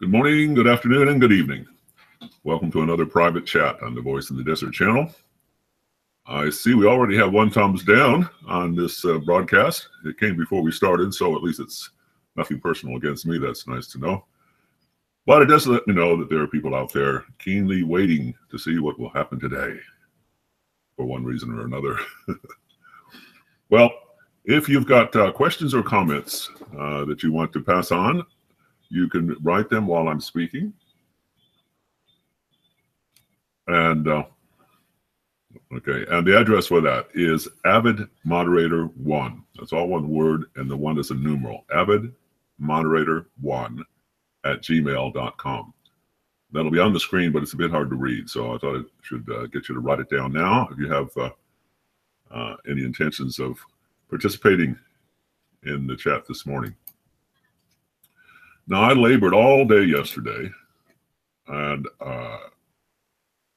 Good morning, good afternoon, and good evening. Welcome to another private chat on the Voice in the Desert channel. I see we already have one thumbs down on this broadcast. It came before we started, so at least it's nothing personal against me. That's nice to know. But it does let me know that there are people out there keenly waiting to see what will happen today for one reason or another. Well, if you've got questions or comments that you want to pass on, you can write them while I'm speaking. And okay, and the address for that is avidmoderator1. That's all one word, and the one is a numeral. avidmoderator1@gmail.com. That'll be on the screen, but it's a bit hard to read, so I thought I should get you to write it down now if you have any intentions of participating in the chat this morning. Now, I labored all day yesterday and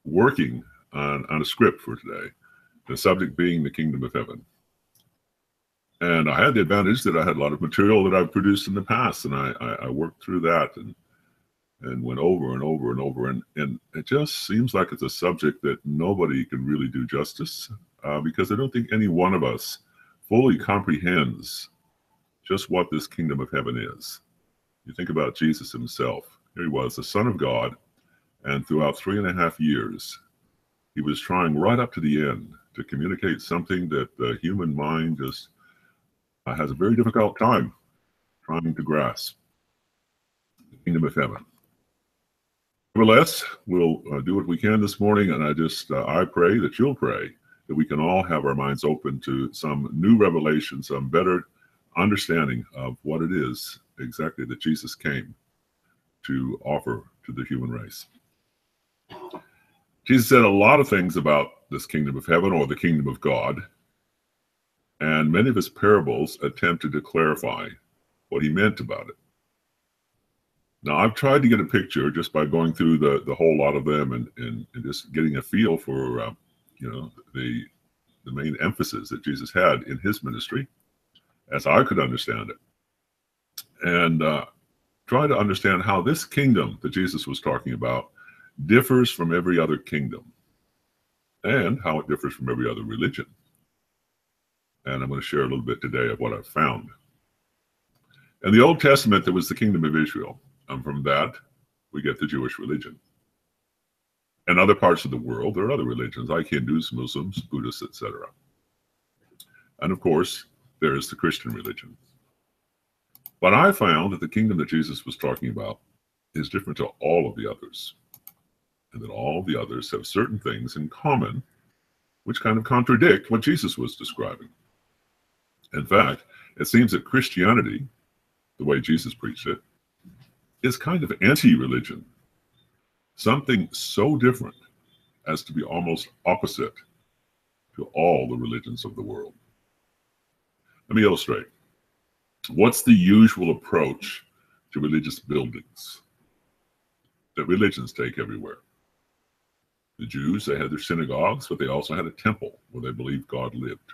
working on a script for today, the subject being the Kingdom of Heaven. And I had the advantage that I had a lot of material that I've produced in the past, and I worked through that and went over and over and over. And it just seems like it's a subject that nobody can really do justice because I don't think any one of us fully comprehends just what this Kingdom of Heaven is. You think about Jesus himself. Here he was, the Son of God, and throughout 3.5 years, he was trying right up to the end to communicate something that the human mind just has a very difficult time trying to grasp, the Kingdom of Heaven. Nevertheless, we'll do what we can this morning, and I pray that you'll pray that we can all have our minds open to some new revelation, some better understanding of what it is exactly that Jesus came to offer to the human race. Jesus said a lot of things about this Kingdom of Heaven or the Kingdom of God, and many of his parables attempted to clarify what he meant about it. Now, I've tried to get a picture just by going through the whole lot of them and just getting a feel for you know, the main emphasis that Jesus had in his ministry as I could understand it, and try to understand how this kingdom that Jesus was talking about differs from every other kingdom and how it differs from every other religion. And I'm going to share a little bit today of what I've found. In the Old Testament, there was the Kingdom of Israel, and from that we get the Jewish religion. In other parts of the world, there are other religions like Hindus, Muslims, Buddhists, etc. And of course, there is the Christian religion. But I found that the kingdom that Jesus was talking about is different to all of the others, and that all the others have certain things in common which kind of contradict what Jesus was describing. In fact, it seems that Christianity, the way Jesus preached it, is kind of anti-religion, something so different as to be almost opposite to all the religions of the world. Let me illustrate. What's the usual approach to religious buildings that religions take everywhere? The Jews, they had their synagogues, but they also had a temple where they believed God lived.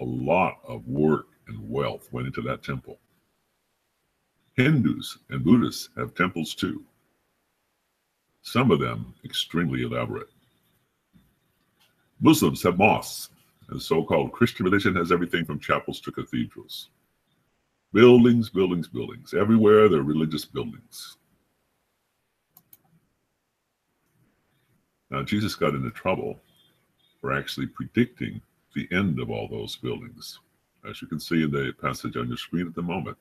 A lot of work and wealth went into that temple. Hindus and Buddhists have temples too. Some of them extremely elaborate. Muslims have mosques. And so-called Christian religion has everything from chapels to cathedrals. Buildings, buildings, buildings. Everywhere there are religious buildings. Now, Jesus got into trouble for actually predicting the end of all those buildings, as you can see in the passage on your screen at the moment.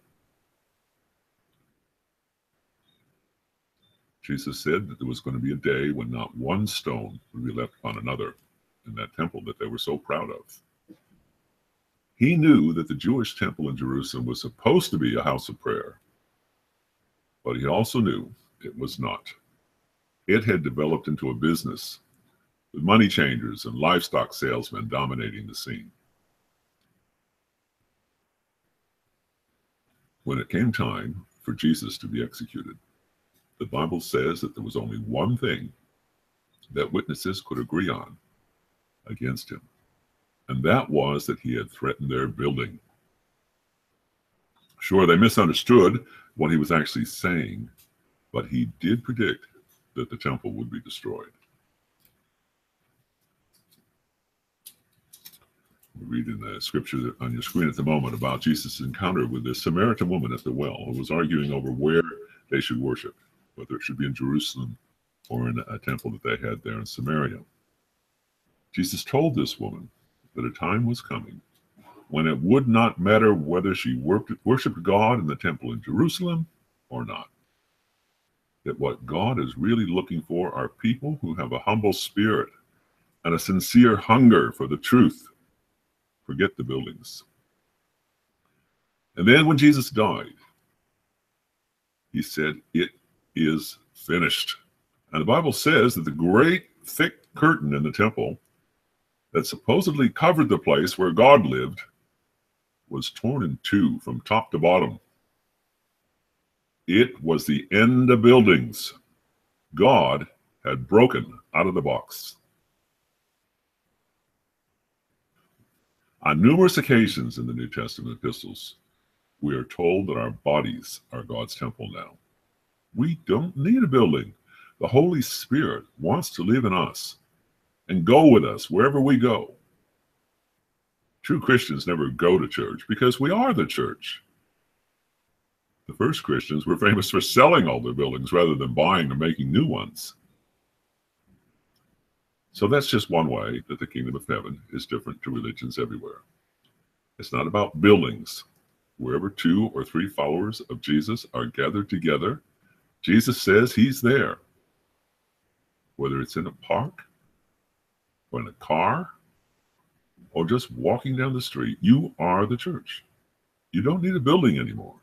Jesus said that there was going to be a day when not one stone would be left upon another in that temple that they were so proud of. He knew that the Jewish temple in Jerusalem was supposed to be a house of prayer, but he also knew it was not. It had developed into a business with money changers and livestock salesmen dominating the scene. When it came time for Jesus to be executed, the Bible says that there was only one thing that witnesses could agree on against him, and that was that he had threatened their building. Sure, they misunderstood what he was actually saying, but he did predict that the temple would be destroyed. We're reading the scripture on your screen at the moment about Jesus' encounter with this Samaritan woman at the well, who was arguing over where they should worship, whether it should be in Jerusalem or in a temple that they had there in Samaria. Jesus told this woman that a time was coming when it would not matter whether she worshiped God in the temple in Jerusalem or not. That what God is really looking for are people who have a humble spirit and a sincere hunger for the truth. Forget the buildings. And then when Jesus died, he said, "It is finished." And the Bible says that the great thick curtain in the temple that supposedly covered the place where God lived was torn in two from top to bottom. It was the end of buildings. God had broken out of the box. On numerous occasions in the New Testament epistles, we are told that our bodies are God's temple now. We don't need a building. The Holy Spirit wants to live in us and go with us wherever we go. True Christians never go to church because we are the church. The first Christians were famous for selling all their buildings rather than buying or making new ones. So that's just one way that the Kingdom of Heaven is different to religions everywhere. It's not about buildings. Wherever two or three followers of Jesus are gathered together, Jesus says he's there. Whether it's in a park, or in a car, or just walking down the street, you are the church. You don't need a building anymore.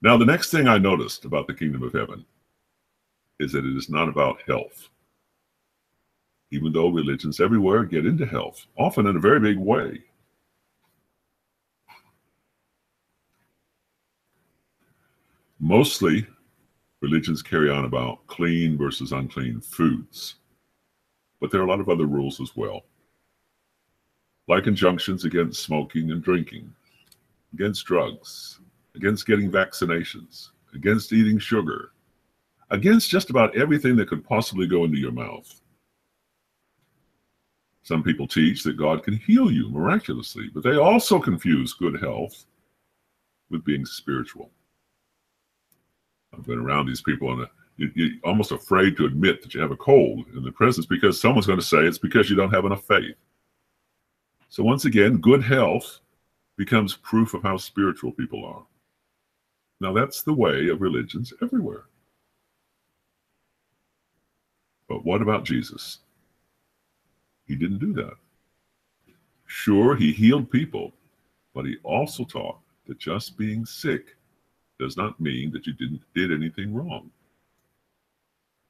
Now, the next thing I noticed about the Kingdom of Heaven is that it is not about health. Even though religions everywhere get into health, often in a very big way. Mostly, religions carry on about clean versus unclean foods, but there are a lot of other rules as well, like injunctions against smoking and drinking, against drugs, against getting vaccinations, against eating sugar, against just about everything that could possibly go into your mouth. Some people teach that God can heal you miraculously, but they also confuse good health with being spiritual. I've been around these people, and you're almost afraid to admit that you have a cold in their presence because someone's going to say it's because you don't have enough faith. So once again, good health becomes proof of how spiritual people are. Now that's the way of religions everywhere. But what about Jesus? He didn't do that. Sure, he healed people, but he also taught that just being sick does not mean that you did anything wrong.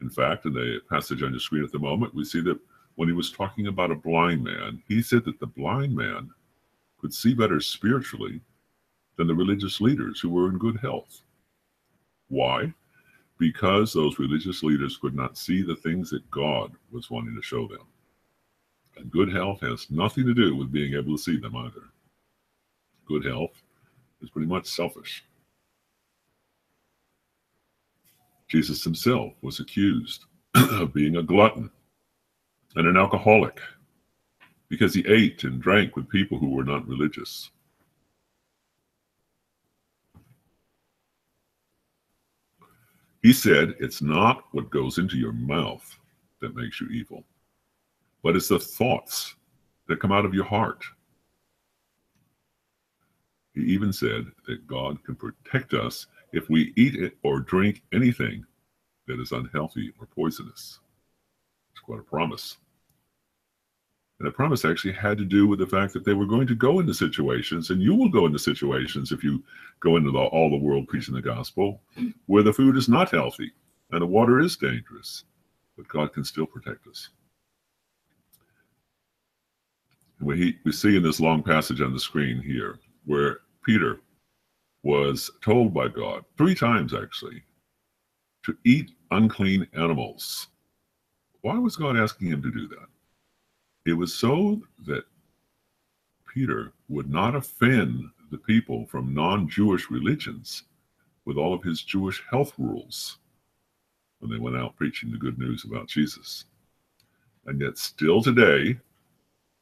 In fact, in the passage on your screen at the moment, we see that when he was talking about a blind man, he said that the blind man could see better spiritually than the religious leaders who were in good health. Why? Because those religious leaders could not see the things that God was wanting to show them. And good health has nothing to do with being able to see them either. Good health is pretty much selfish. Jesus himself was accused of being a glutton and an alcoholic because he ate and drank with people who were not religious. He said, it's not what goes into your mouth that makes you evil, but it's the thoughts that come out of your heart. He even said that God can protect us if we eat it or drink anything that is unhealthy or poisonous. It's quite a promise. And the promise actually had to do with the fact that they were going to go into situations, and you will go into situations if you go into all the world preaching the gospel, where the food is not healthy and the water is dangerous, but God can still protect us. And we see in this long passage on the screen here, where Peter was told by God, 3 times actually, to eat unclean animals. Why was God asking him to do that? It was so that Peter would not offend the people from non-Jewish religions with all of his Jewish health rules when they went out preaching the good news about Jesus. And yet still today,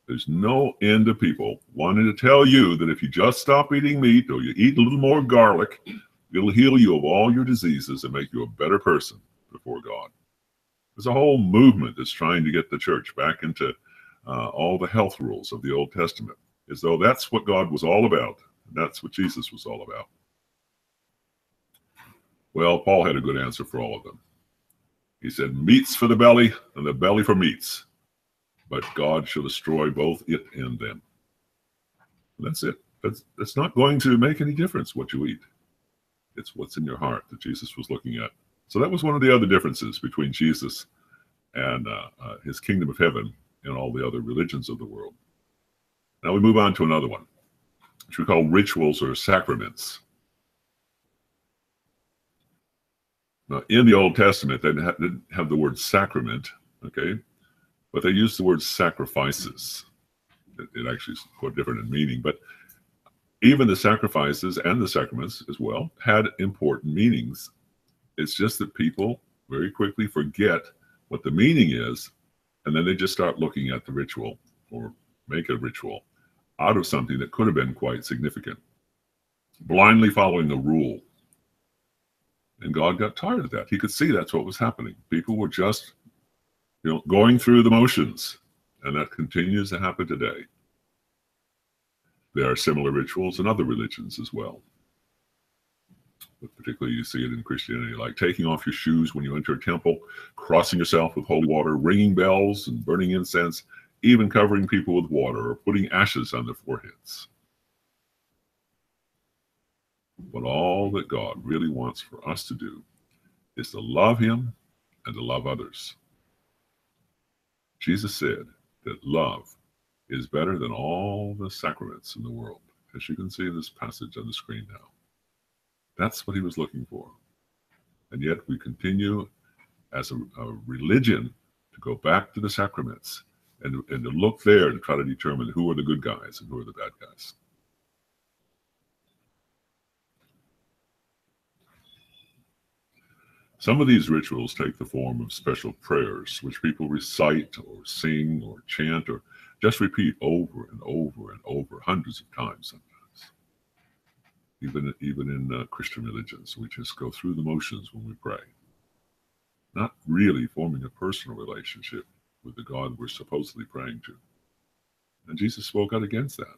there's no end of people wanting to tell you that if you just stop eating meat or you eat a little more garlic, it'll heal you of all your diseases and make you a better person before God. There's a whole movement that's trying to get the church back into all the health rules of the Old Testament, as though that's what God was all about. And that's what Jesus was all about. Well, Paul had a good answer for all of them. He said, meats for the belly and the belly for meats, but God shall destroy both it and them. And that's it. That's not going to make any difference what you eat. It's what's in your heart that Jesus was looking at. So that was one of the other differences between Jesus and his Kingdom of Heaven and all the other religions of the world. Now we move on to another one, which we call rituals or sacraments. Now, in the Old Testament, they didn't have the word sacrament, okay? But they used the word sacrifices. It actually is quite different in meaning, but even the sacrifices and the sacraments as well had important meanings. It's just that people very quickly forget what the meaning is, and then they just start looking at the ritual or make a ritual out of something that could have been quite significant, blindly following a rule. And God got tired of that. He could see that's what was happening. People were just, you know, going through the motions, and that continues to happen today. There are similar rituals in other religions as well. But particularly you see it in Christianity, like taking off your shoes when you enter a temple, crossing yourself with holy water, ringing bells and burning incense, even covering people with water or putting ashes on their foreheads. But all that God really wants for us to do is to love him and to love others. Jesus said that love is better than all the sacraments in the world, as you can see in this passage on the screen now. That's what he was looking for. And yet we continue as a religion to go back to the sacraments and to look there to try to determine who are the good guys and who are the bad guys. Some of these rituals take the form of special prayers, which people recite or sing or chant or just repeat over and over and over, hundreds of times sometimes. Even in Christian religions, we just go through the motions when we pray, not really forming a personal relationship with the God we're supposedly praying to. And Jesus spoke out against that.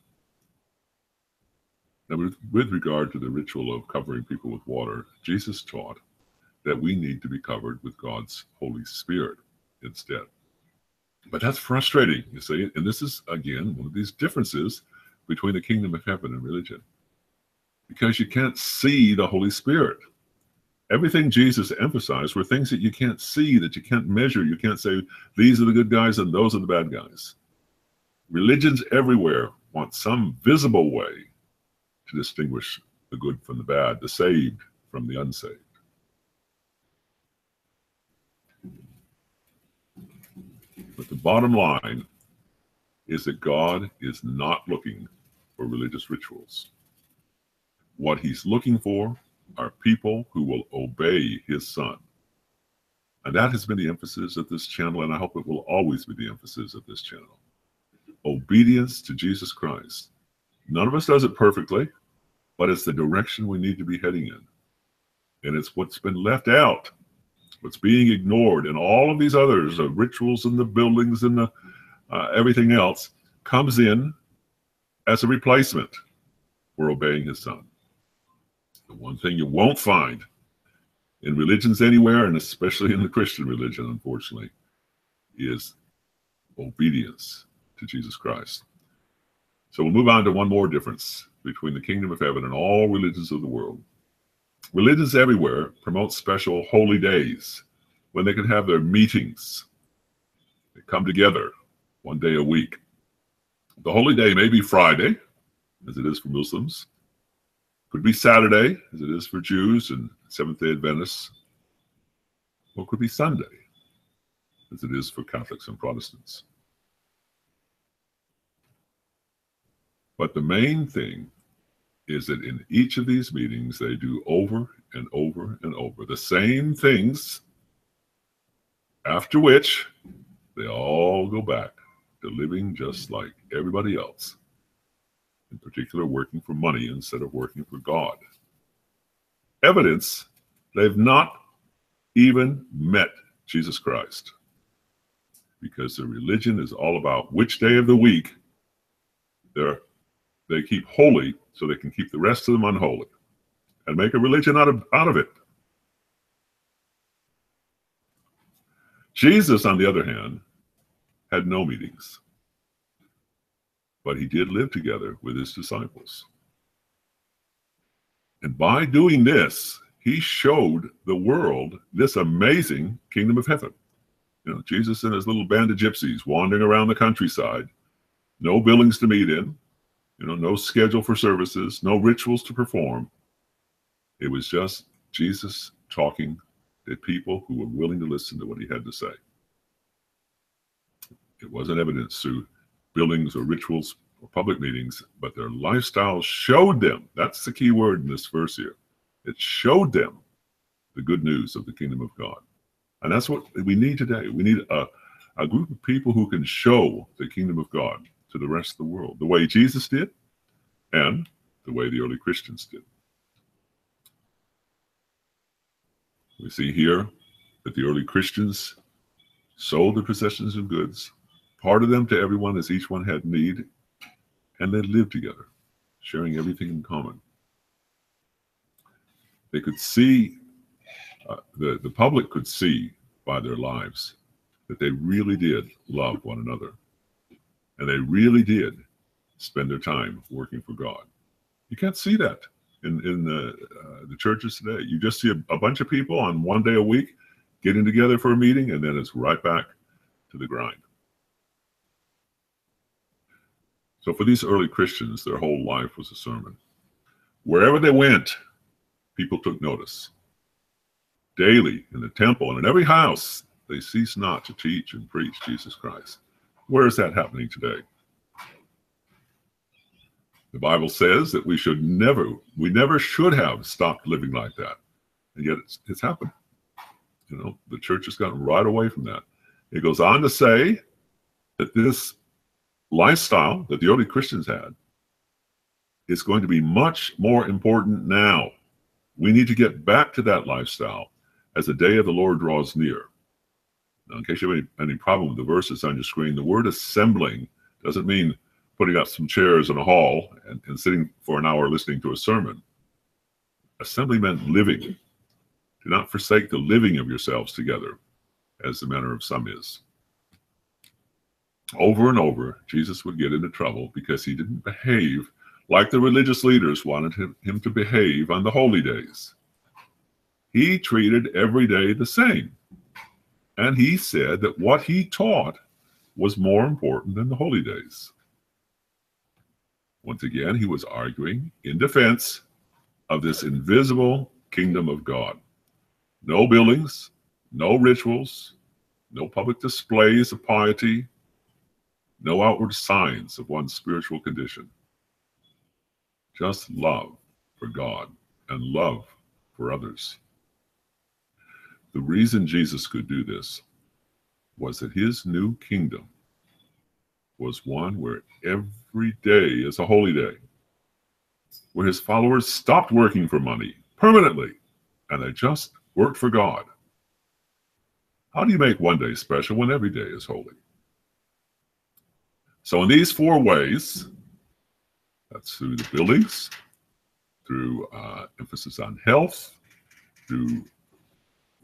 Now, with regard to the ritual of covering people with water, Jesus taught that we need to be covered with God's Holy Spirit instead. But that's frustrating, you see. And this is, again, one of these differences between the Kingdom of Heaven and religion, because you can't see the Holy Spirit. Everything Jesus emphasized were things that you can't see, that you can't measure. You can't say, these are the good guys and those are the bad guys. Religions everywhere want some visible way to distinguish the good from the bad, the saved from the unsaved. But the bottom line is that God is not looking for religious rituals. What he's looking for are people who will obey his son. And that has been the emphasis of this channel, and I hope it will always be the emphasis of this channel. Obedience to Jesus Christ. None of us does it perfectly, but it's the direction we need to be heading in. And it's what's been left out, what's being ignored, and all of these others, the rituals and the buildings and the everything else comes in as a replacement for obeying his son. The one thing you won't find in religions anywhere, and especially in the Christian religion, unfortunately, is obedience to Jesus Christ. So we'll move on to one more difference between the Kingdom of Heaven and all religions of the world. Religions everywhere promote special holy days when they can have their meetings. They come together one day a week. The holy day may be Friday, as it is for Muslims. Could be Saturday, as it is for Jews and Seventh-day Adventists. Or could be Sunday, as it is for Catholics and Protestants. But the main thing is that in each of these meetings, they do over and over and over the same things, after which they all go back to living just like everybody else, in particular working for money instead of working for God. Evidence they've not even met Jesus Christ, because their religion is all about which day of the week they keep holy so they can keep the rest of them unholy and make a religion out of it. Jesus, on the other hand, had no meetings, but he did live together with his disciples. And by doing this, he showed the world this amazing kingdom of heaven. You know, Jesus and his little band of gypsies wandering around the countryside, no billings to meet in, you know, no schedule for services, no rituals to perform. It was just Jesus talking to people who were willing to listen to what he had to say. It wasn't evidence through billings or rituals or public meetings, but their lifestyle showed them. That's the key word in this verse here. It showed them the good news of the kingdom of God. And that's what we need today. We need a group of people who can show the kingdom of God to the rest of the world, the way Jesus did and the way the early Christians did. We see here that the early Christians sold their possessions and goods, parted them to everyone as each one had need, and they lived together, sharing everything in common. They could see, the public could see by their lives that they really did love one another. And they really did spend their time working for God. You can't see that in the churches today. You just see a bunch of people on one day a week getting together for a meeting, and then it's right back to the grind. So for these early Christians, their whole life was a sermon. Wherever they went, people took notice. Daily, in the temple and in every house, they ceased not to teach and preach Jesus Christ. Where is that happening today? The Bible says that we never should have stopped living like that. And yet it's happened. You know, the church has gotten right away from that. It goes on to say that this lifestyle that the early Christians had is going to be much more important now. We need to get back to that lifestyle as the day of the Lord draws near. Now, in case you have any problem with the verses on your screen, the word assembling doesn't mean putting up some chairs in a hall and sitting for an hour listening to a sermon. Assembly meant living. Do not forsake the living of yourselves together, as the manner of some is. Over and over, Jesus would get into trouble because he didn't behave like the religious leaders wanted him to behave on the holy days. He treated every day the same. And he said that what he taught was more important than the holy days. Once again, he was arguing in defense of this invisible kingdom of God. No buildings, no rituals, no public displays of piety, no outward signs of one's spiritual condition. Just love for God and love for others. The reason Jesus could do this was that his new kingdom was one where every day is a holy day, where his followers stopped working for money permanently, and they just worked for God. How do you make one day special when every day is holy? So in these four ways, that's through the buildings, through emphasis on health, through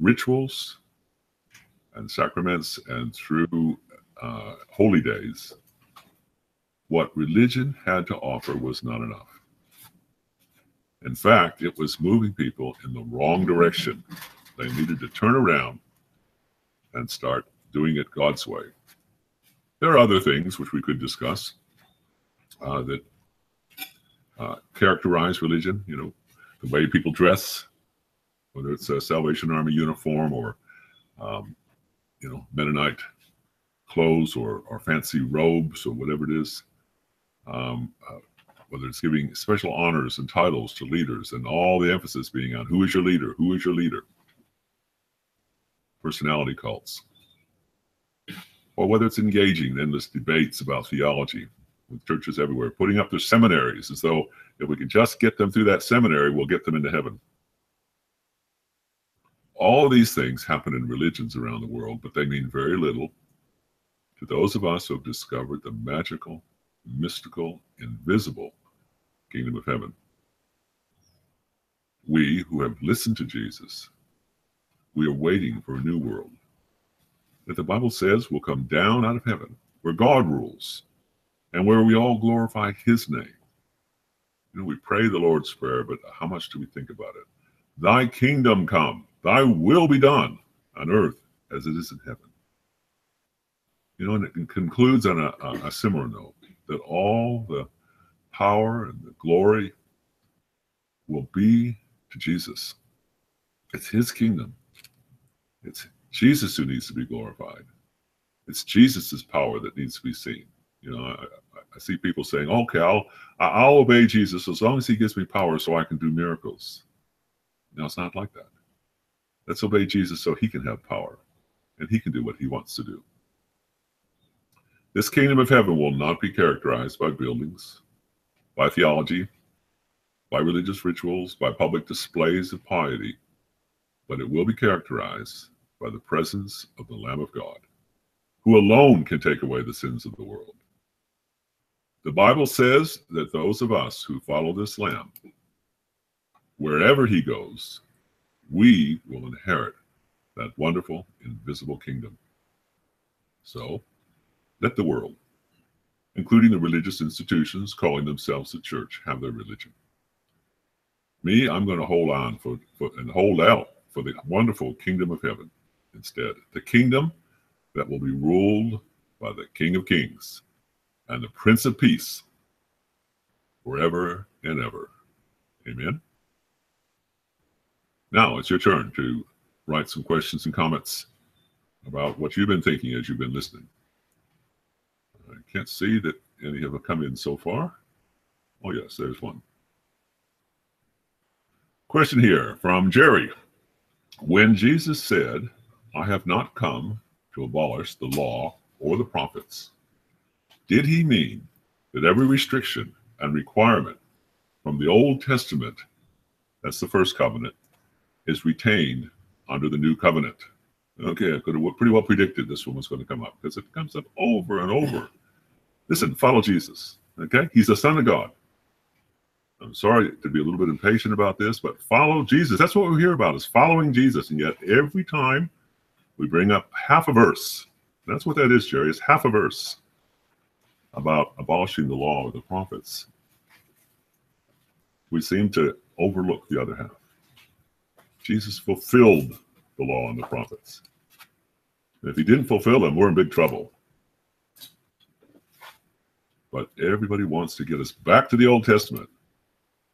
rituals and sacraments, and through holy days, what religion had to offer was not enough. In fact, it was moving people in the wrong direction. They needed to turn around and start doing it God's way. There are other things which we could discuss that characterize religion, you know, the way people dress, whether it's a Salvation Army uniform or, you know, Mennonite clothes or fancy robes or whatever it is, whether it's giving special honors and titles to leaders and all the emphasis being on who is your leader, who is your leader. Personality cults. Or whether it's engaging in endless debates about theology with churches everywhere, putting up their seminaries as though if we can just get them through that seminary, we'll get them into heaven. All of these things happen in religions around the world, but they mean very little to those of us who have discovered the magical, mystical, invisible Kingdom of Heaven. We who have listened to Jesus, we are waiting for a new world that the Bible says will come down out of heaven, where God rules and where we all glorify his name. You know, we pray the Lord's Prayer, but how much do we think about it? Thy kingdom come, thy will be done on earth as it is in heaven. You know, and it concludes on a similar note, that all the power and the glory will be to Jesus. It's his kingdom. It's Jesus who needs to be glorified. It's Jesus's power that needs to be seen. You know, I see people saying, okay, I'll obey Jesus as long as he gives me power so I can do miracles. No, it's not like that. Let's obey Jesus so he can have power and he can do what he wants to do. This Kingdom of Heaven will not be characterized by buildings, by theology, by religious rituals, by public displays of piety, but it will be characterized by the presence of the Lamb of God, who alone can take away the sins of the world. The Bible says that those of us who follow this Lamb, wherever he goes, we will inherit that wonderful, invisible kingdom. So, let the world, including the religious institutions calling themselves the church, have their religion. Me, I'm going to hold on and hold out for the wonderful Kingdom of Heaven instead. The kingdom that will be ruled by the King of Kings and the Prince of Peace forever and ever. Amen? Now it's your turn to write some questions and comments about what you've been thinking as you've been listening. I can't see that any have come in so far. Oh, yes, there's one. Question here from Jerry. When Jesus said, I have not come to abolish the law or the prophets, did he mean that every restriction and requirement from the Old Testament, that's the first covenant, is retained under the new covenant? Okay, I could have pretty well predicted this one was going to come up because it comes up over and over. Listen, follow Jesus, okay? He's the Son of God. I'm sorry to be a little bit impatient about this, but follow Jesus. That's what we're here about, is following Jesus. And yet every time we bring up half a verse, that's what that is, Jerry, is half a verse about abolishing the law or the prophets. We seem to overlook the other half. Jesus fulfilled the law and the prophets. And if he didn't fulfill them, we're in big trouble. But everybody wants to get us back to the Old Testament,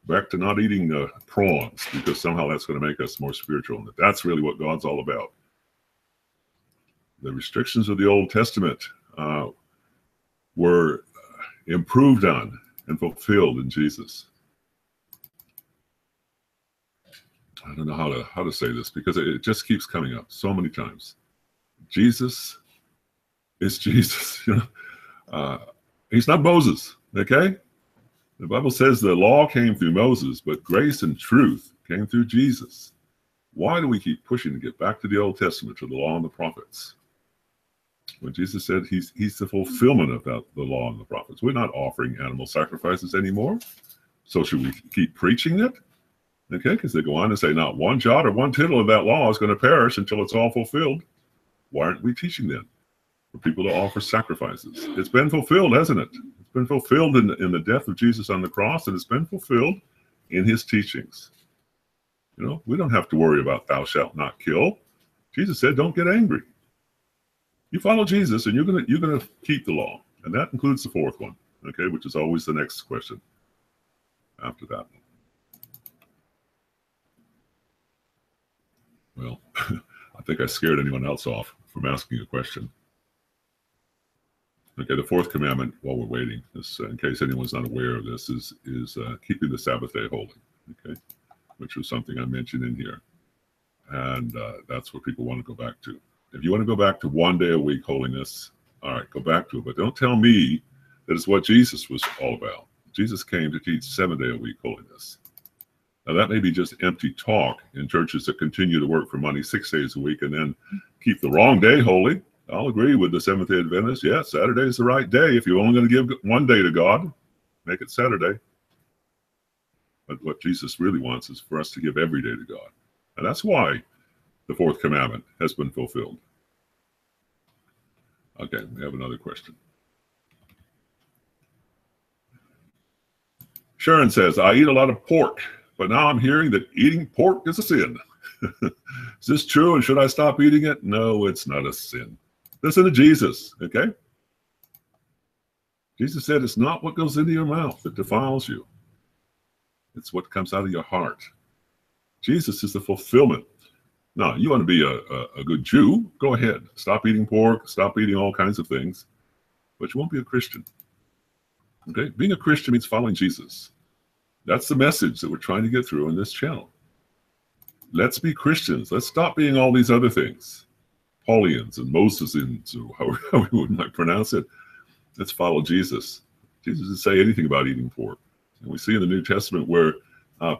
back to not eating prawns, because somehow that's going to make us more spiritual. And that's really what God's all about. The restrictions of the Old Testament were improved on and fulfilled in Jesus. I don't know how to say this, because it just keeps coming up so many times. Jesus is Jesus. You know, he's not Moses, okay? The Bible says the law came through Moses, but grace and truth came through Jesus. Why do we keep pushing to get back to the Old Testament, to the law and the prophets? When Jesus said he's the fulfillment of the law and the prophets. We're not offering animal sacrifices anymore. So should we keep preaching it? Okay, because they go on and say, not one jot or one tittle of that law is going to perish until it's all fulfilled. Why aren't we teaching then? For people to offer sacrifices. It's been fulfilled, hasn't it? It's been fulfilled in the death of Jesus on the cross, and it's been fulfilled in his teachings. You know, we don't have to worry about thou shalt not kill. Jesus said, don't get angry. You follow Jesus, and you're going to keep the law. And that includes the fourth one, okay, which is always the next question after that one. Well, I think I scared anyone else off from asking a question. Okay, the fourth commandment while we're waiting, this, in case anyone's not aware of this, is keeping the Sabbath day holy, okay, which was something I mentioned in here. And that's what people want to go back to. If you want to go back to 1 day a week holiness, all right, go back to it. But don't tell me that it's what Jesus was all about. Jesus came to teach 7 day a week holiness. Now, that may be just empty talk in churches that continue to work for money 6 days a week and then keep the wrong day holy. I'll agree with the Seventh-day Adventists. Yeah, Saturday is the right day. If you're only going to give 1 day to God, make it Saturday. But what Jesus really wants is for us to give every day to God. And that's why the fourth commandment has been fulfilled. Okay, we have another question. Sharon says, I eat a lot of pork, but now I'm hearing that eating pork is a sin. Is this true, and should I stop eating it? No, it's not a sin. Listen to Jesus, okay? Jesus said it's not what goes into your mouth that defiles you. It's what comes out of your heart. Jesus is the fulfillment. Now, you want to be a good Jew? Go ahead. Stop eating pork. Stop eating all kinds of things. But you won't be a Christian. Okay? Being a Christian means following Jesus. That's the message that we're trying to get through in this channel. Let's be Christians. Let's stop being all these other things. Paulians and Mosesians, or however we might pronounce it. Let's follow Jesus. Jesus didn't say anything about eating pork. And we see in the New Testament where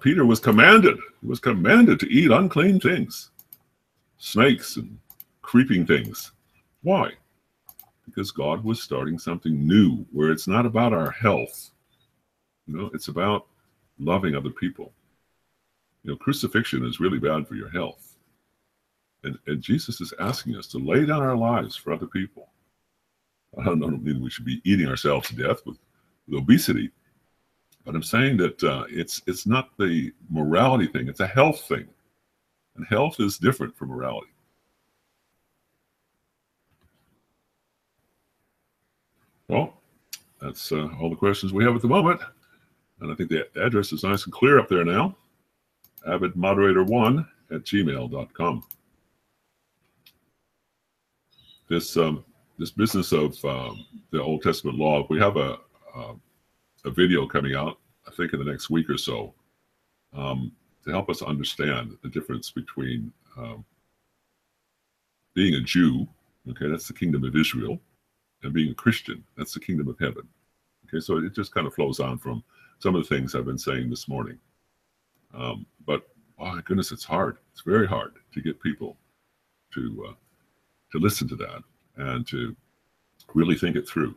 Peter was commanded. He was commanded to eat unclean things. Snakes and creeping things. Why? Because God was starting something new where it's not about our health. You know, it's about loving other people. You know, crucifixion is really bad for your health. And Jesus is asking us to lay down our lives for other people. I don't mean we should be eating ourselves to death with obesity. But I'm saying that it's not the morality thing. It's a health thing. And health is different from morality. Well, that's all the questions we have at the moment. And I think the address is nice and clear up there now. avidmoderator1@gmail.com. This business of the Old Testament law, we have a video coming out, I think in the next week or so, to help us understand the difference between being a Jew, okay, that's the Kingdom of Israel, and being a Christian, that's the Kingdom of Heaven. Okay, so it just kind of flows on from some of the things I've been saying this morning. But oh my goodness, it's hard. It's very hard to get people to listen to that and to really think it through.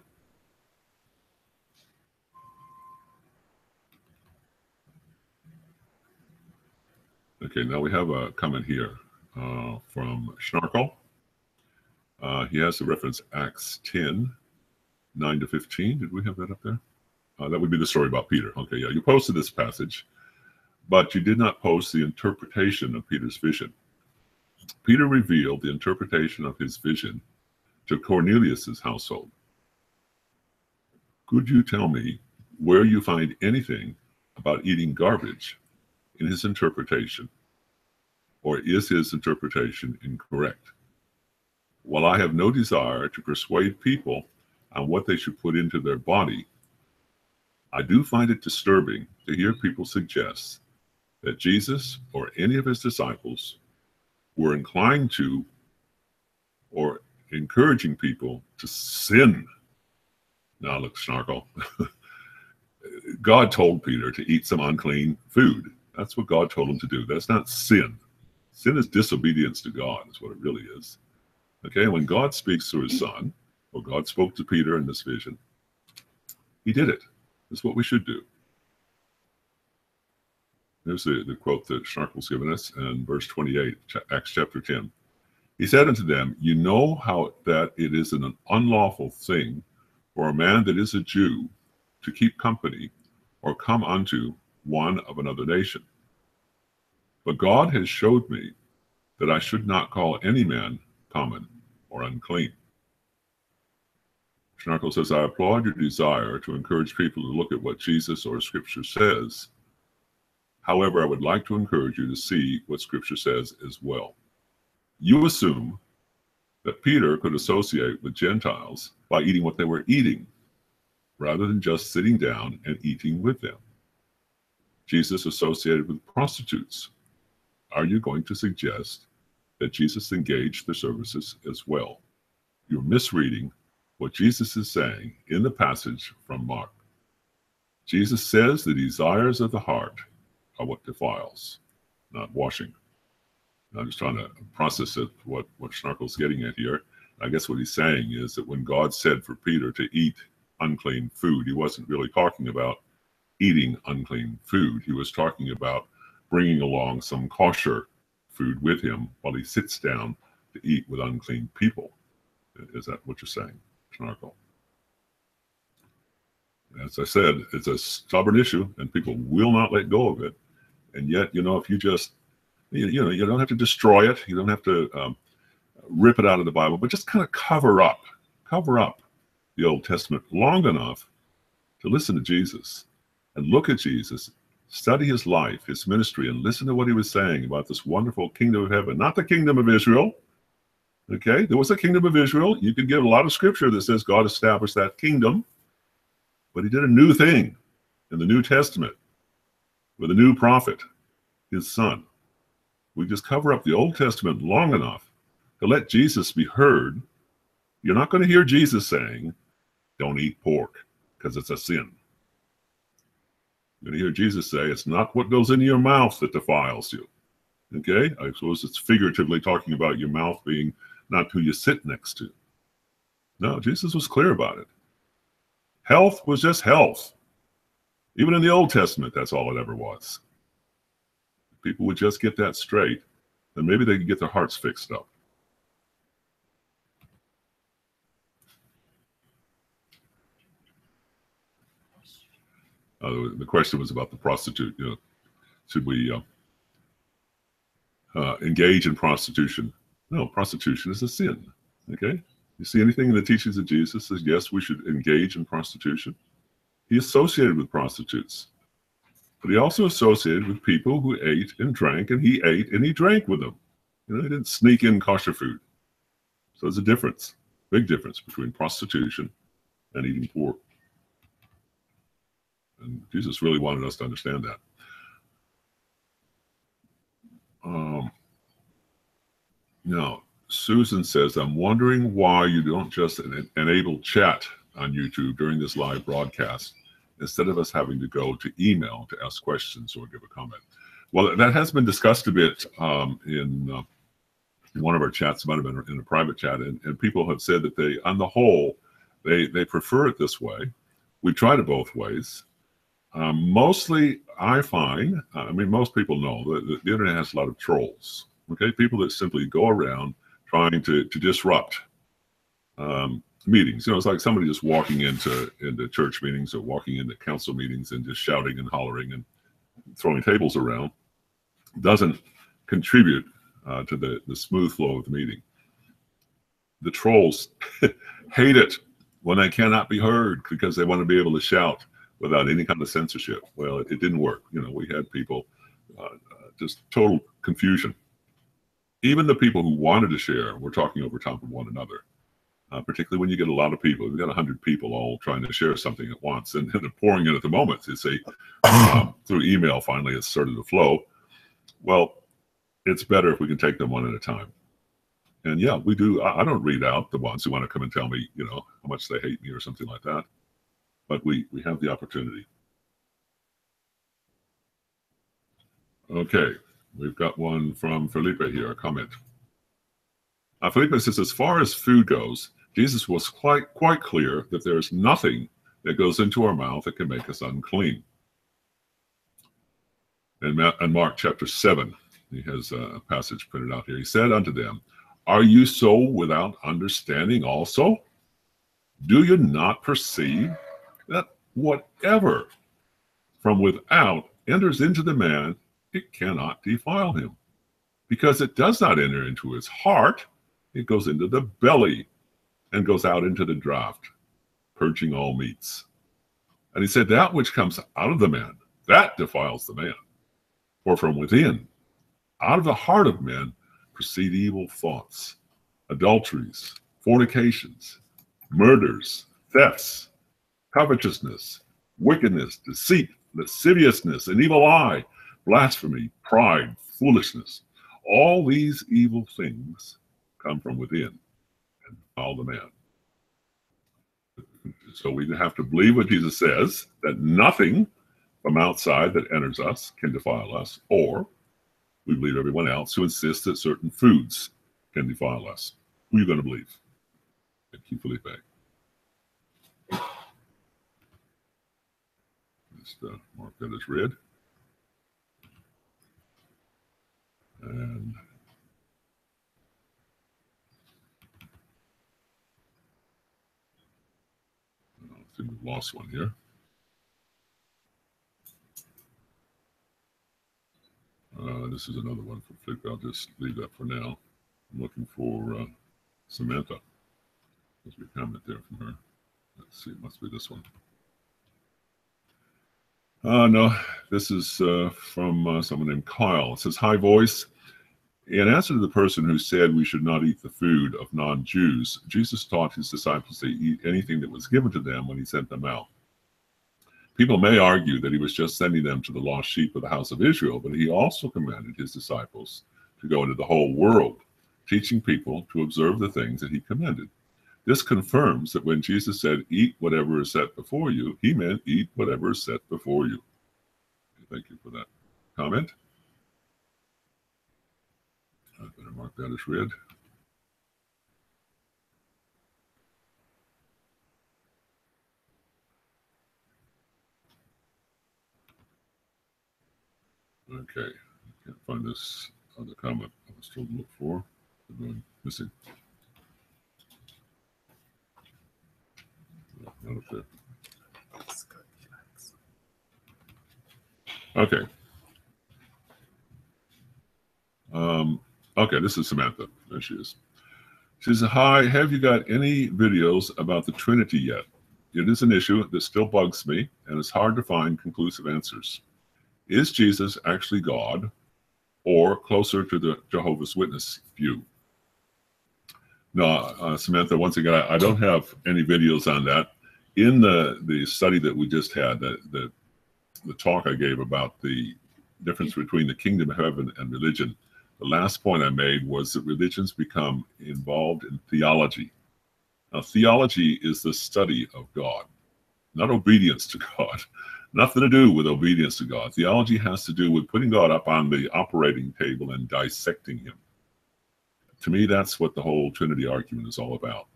Okay, now we have a comment here from Schnarkel. He has the reference Acts 10, 9 to 15. Did we have that up there? That would be the story about Peter. Okay, yeah, you posted this passage, but you did not post the interpretation of Peter's vision. Peter revealed the interpretation of his vision to Cornelius's household. Could you tell me where you find anything about eating garbage in his interpretation, or is his interpretation incorrect? While I have no desire to persuade people on what they should put into their body, I do find it disturbing to hear people suggest that Jesus or any of his disciples were inclined to or encouraging people to sin. Now look, Schnarkel, God told Peter to eat some unclean food. That's what God told him to do. That's not sin. Sin is disobedience to God, is what it really is. Okay, when God speaks through his son, or God spoke to Peter in this vision, he did it. That's what we should do. There's the quote that Schnarkel's given us in verse 28, Acts chapter 10. He said unto them, you know how that it is an unlawful thing for a man that is a Jew to keep company or come unto one of another nation. But God has showed me that I should not call any man common or unclean. Schnarkel says, I applaud your desire to encourage people to look at what Jesus or Scripture says. However, I would like to encourage you to see what Scripture says as well. You assume that Peter could associate with Gentiles by eating what they were eating, rather than just sitting down and eating with them. Jesus associated with prostitutes. Are you going to suggest that Jesus engaged their services as well? You're misreading what Jesus is saying in the passage from Mark. Jesus says the desires of the heart are what defiles, not washing. And I'm just trying to process it, what Schnarkel's getting at here. I guess what he's saying is that when God said for Peter to eat unclean food, he wasn't really talking about eating unclean food. He was talking about bringing along some kosher food with him while he sits down to eat with unclean people. Is that what you're saying, Schnarkel? As I said, it's a stubborn issue, and people will not let go of it. And yet, you know, if you just, you know, you don't have to destroy it. You don't have to rip it out of the Bible, but just kind of cover up the Old Testament long enough to listen to Jesus and look at Jesus, study his life, his ministry, and listen to what he was saying about this wonderful kingdom of heaven, not the kingdom of Israel. Okay, there was a kingdom of Israel. You could give a lot of scripture that says God established that kingdom, but he did a new thing in the New Testament with a new prophet, his son. We just cover up the Old Testament long enough to let Jesus be heard. You're not going to hear Jesus saying, don't eat pork because it's a sin. You're going to hear Jesus say, it's not what goes into your mouth that defiles you. Okay? I suppose it's figuratively talking about your mouth being not who you sit next to. No, Jesus was clear about it. Health was just health. Even in the Old Testament, that's all it ever was. If people would just get that straight, then maybe they could get their hearts fixed up. The question was about the prostitute. You know, should we engage in prostitution? No, prostitution is a sin. Okay? You see anything in the teachings of Jesus that says, yes, we should engage in prostitution? He associated with prostitutes. But he also associated with people who ate and drank, and he ate and he drank with them. You know, he didn't sneak in kosher food. So there's a difference, big difference between prostitution and eating pork. And Jesus really wanted us to understand that. Now, Susan says, I'm wondering why you don't just enable chat on YouTube during this live broadcast instead of us having to go to email to ask questions or give a comment. Well, that has been discussed a bit in one of our chats, might have been in a private chat, and people have said that they, on the whole, they prefer it this way. We tried it both ways. Mostly, I find, I mean, most people know that the internet has a lot of trolls. Okay, people that simply go around trying to disrupt meetings. You know, it's like somebody just walking into church meetings or walking into council meetings and just shouting and hollering and throwing tables around doesn't contribute to the smooth flow of the meeting. The trolls hate it when they cannot be heard because they want to be able to shout without any kind of censorship. Well, it didn't work. You know, we had people just total confusion. Even the people who wanted to share were talking over top of one another, particularly when you get a lot of people. We've got 100 people all trying to share something at once, and they're pouring in at the moment. You see, through email, finally, it started to flow. Well, it's better if we can take them one at a time. And yeah, we do. I don't read out the ones who want to come and tell me, you know, how much they hate me or something like that. But we have the opportunity. Okay. We've got one from Felipe here, a comment. Felipe says, as far as food goes, Jesus was quite clear that there is nothing that goes into our mouth that can make us unclean. And Mark chapter 7, he has a passage printed out here. He said unto them, are you so without understanding also? Do you not perceive that whatever from without enters into the man, it cannot defile him, because it does not enter into his heart. It goes into the belly and goes out into the draft, purging all meats. And he said, that which comes out of the man, that defiles the man. For from within, out of the heart of men, proceed evil thoughts, adulteries, fornications, murders, thefts, covetousness, wickedness, deceit, lasciviousness, an evil eye, blasphemy, pride, foolishness. All these evil things come from within and all the man. So we have to believe what Jesus says, that nothing from outside that enters us can defile us, or we believe everyone else who insists that certain foods can defile us. Who are you going to believe? Thank you, Felipe. Just mark that as red. And I think we've lost one here. This is another one from Flick. I'll just leave that for now. I'm looking for Samantha. Must be a comment there from her. Let's see, it must be this one. No, this is from someone named Kyle. It says, "Hi, voice. In answer to the person who said we should not eat the food of non-Jews, Jesus taught his disciples to eat anything that was given to them when he sent them out. People may argue that he was just sending them to the lost sheep of the house of Israel, but he also commanded his disciples to go into the whole world, teaching people to observe the things that he commanded. This confirms that when Jesus said, 'Eat whatever is set before you,' he meant eat whatever is set before you." Thank you for that comment. I better mark that as read. Okay, I can't find this other comment I was told to look for. I'm going missing. Not up there. Okay. Okay, this is Samantha. There she is. She says, "Hi, have you got any videos about the Trinity yet? It is an issue that still bugs me, and it's hard to find conclusive answers. Is Jesus actually God, or closer to the Jehovah's Witness view?" No, Samantha, once again, I don't have any videos on that. In the study that we just had, the talk I gave about the difference between the Kingdom of Heaven and religion, the last point I made was that religions become involved in theology. Now, theology is the study of God, not obedience to God. Nothing to do with obedience to God. Theology has to do with putting God up on the operating table and dissecting him. To me, that's what the whole Trinity argument is all about.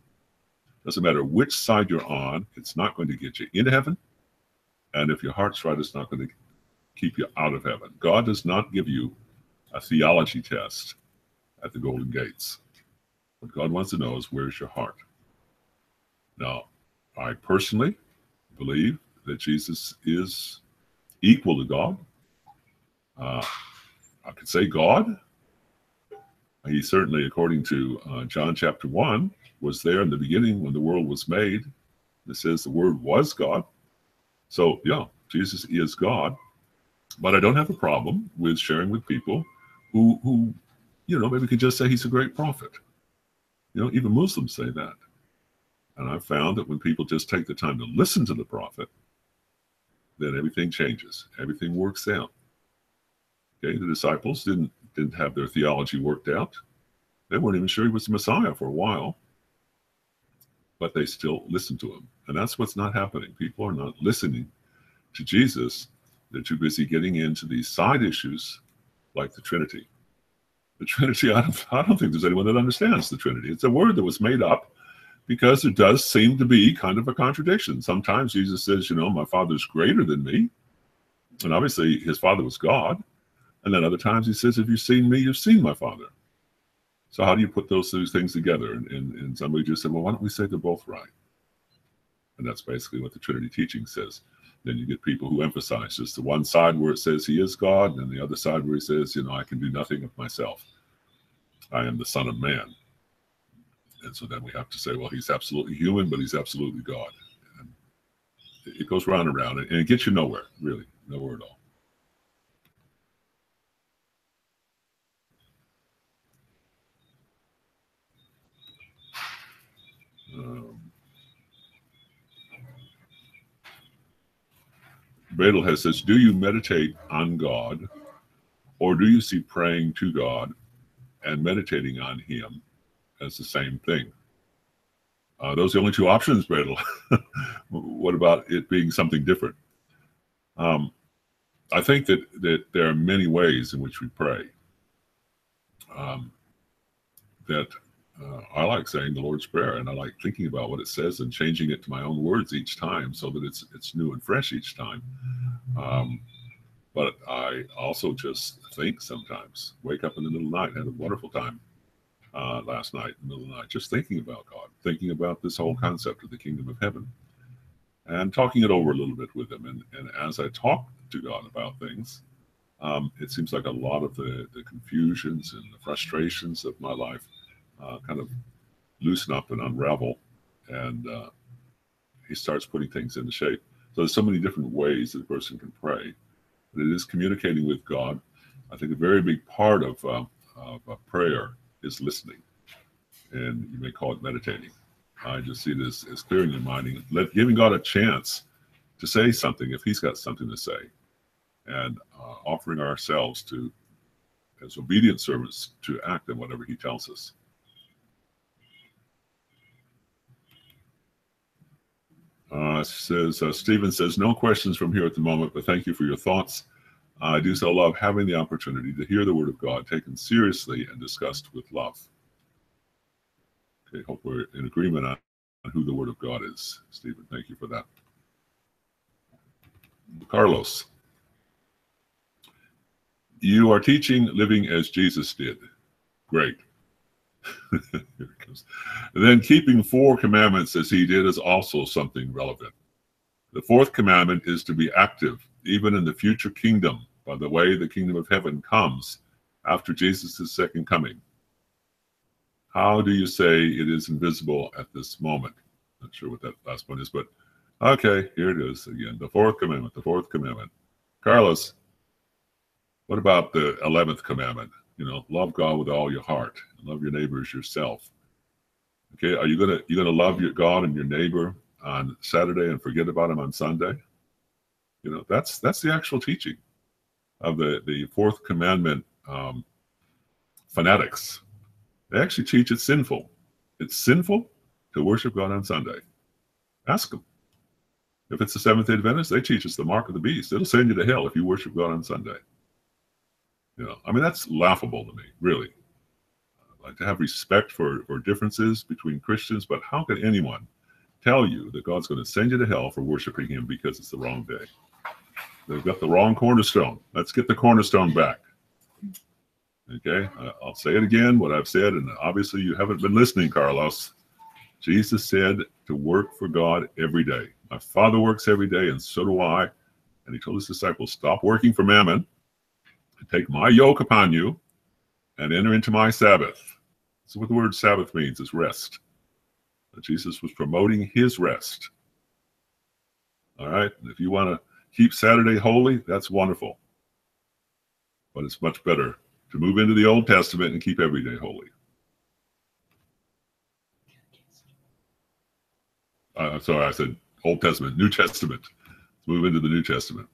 Doesn't matter which side you're on, it's not going to get you into heaven. And if your heart's right, it's not going to keep you out of heaven. God does not give you a theology test at the Golden Gates. What God wants to know is, where's your heart? Now, I personally believe that Jesus is equal to God. I could say God. He certainly, according to John chapter 1, was there in the beginning when the world was made. It says the Word was God. So, yeah, Jesus is God. But I don't have a problem with sharing with people who you know, maybe could just say he's a great prophet. You know, even Muslims say that. And I've found that when people just take the time to listen to the prophet, then everything changes. Everything works out. Okay, the disciples didn't have their theology worked out. They weren't even sure he was the Messiah for a while. But they still listened to him. And that's what's not happening. People are not listening to Jesus. They're too busy getting into these side issues like the Trinity. The Trinity, I don't think there's anyone that understands the Trinity. It's a word that was made up because there does seem to be kind of a contradiction. Sometimes Jesus says, you know, my Father's greater than me. And obviously his Father was God. And then other times he says, if you've seen me, you've seen my Father. So how do you put those two things together? And somebody just said, well, why don't we say they're both right? And that's basically what the Trinity teaching says. Then you get people who emphasize just the one side where it says he is God, and the other side where he says, you know, I can do nothing of myself. I am the Son of Man. And so then we have to say, well, he's absolutely human, but he's absolutely God. And it goes round and round, and it gets you nowhere, really, nowhere at all. Vedel has says, do you meditate on God, or do you see praying to God and meditating on Him as the same thing? Those are the only two options, Vedel. What about it being something different? I think that there are many ways in which we pray. I like saying the Lord's Prayer, and I like thinking about what it says and changing it to my own words each time, so that it's new and fresh each time. But I also just think sometimes, wake up in the middle of the night, had a wonderful time last night, in the middle of the night, just thinking about God, thinking about this whole concept of the Kingdom of Heaven, and talking it over a little bit with Him. And as I talk to God about things, it seems like a lot of the confusions and the frustrations of my life kind of loosen up and unravel, and He starts putting things into shape. So there's so many different ways that a person can pray, but it is communicating with God. I think a very big part of a prayer is listening, and you may call it meditating. I just see this as clearing your mind, giving God a chance to say something if He's got something to say, and offering ourselves to, as obedient servants, to act in whatever He tells us. Stephen says, no questions from here at the moment, but thank you for your thoughts. I do so love having the opportunity to hear the Word of God taken seriously and discussed with love. Okay, hope we're in agreement on who the Word of God is, Stephen. Thank you for that. Carlos, you are teaching living as Jesus did. Great. Here it comes. And then keeping 4 commandments as He did is also something relevant. The 4th commandment is to be active, even in the future kingdom, by the way the Kingdom of Heaven comes after Jesus' second coming. How do you say it is invisible at this moment? Not sure what that last one is, but okay, here it is again. The 4th commandment, the 4th commandment. Carlos, what about the 11th commandment? You know, love God with all your heart and love your neighbor as yourself. Okay, are you gonna love your God and your neighbor on Saturday and forget about him on Sunday? You know, that's the actual teaching of the 4th commandment. Fanatics, they actually teach it's sinful. It's sinful to worship God on Sunday. Ask them. If it's the Seventh-day Adventists, they teach us the mark of the beast. It'll send you to hell if you worship God on Sunday. You know, I mean, that's laughable to me, really. Like, to have respect for differences between Christians, but how can anyone tell you that God's going to send you to hell for worshiping Him because it's the wrong day? They've got the wrong cornerstone. Let's get the cornerstone back. Okay, I'll say it again, what I've said, and obviously you haven't been listening, Carlos. Jesus said to work for God every day. My Father works every day, and so do I. And He told His disciples, stop working for mammon, and take my yoke upon you, and enter into my Sabbath. So what the word Sabbath means is rest. And Jesus was promoting His rest. All right, and if you want to keep Saturday holy, that's wonderful. But it's much better to move into the Old Testament and keep every day holy. Sorry, I said Old Testament, New Testament. Let's move into the New Testament.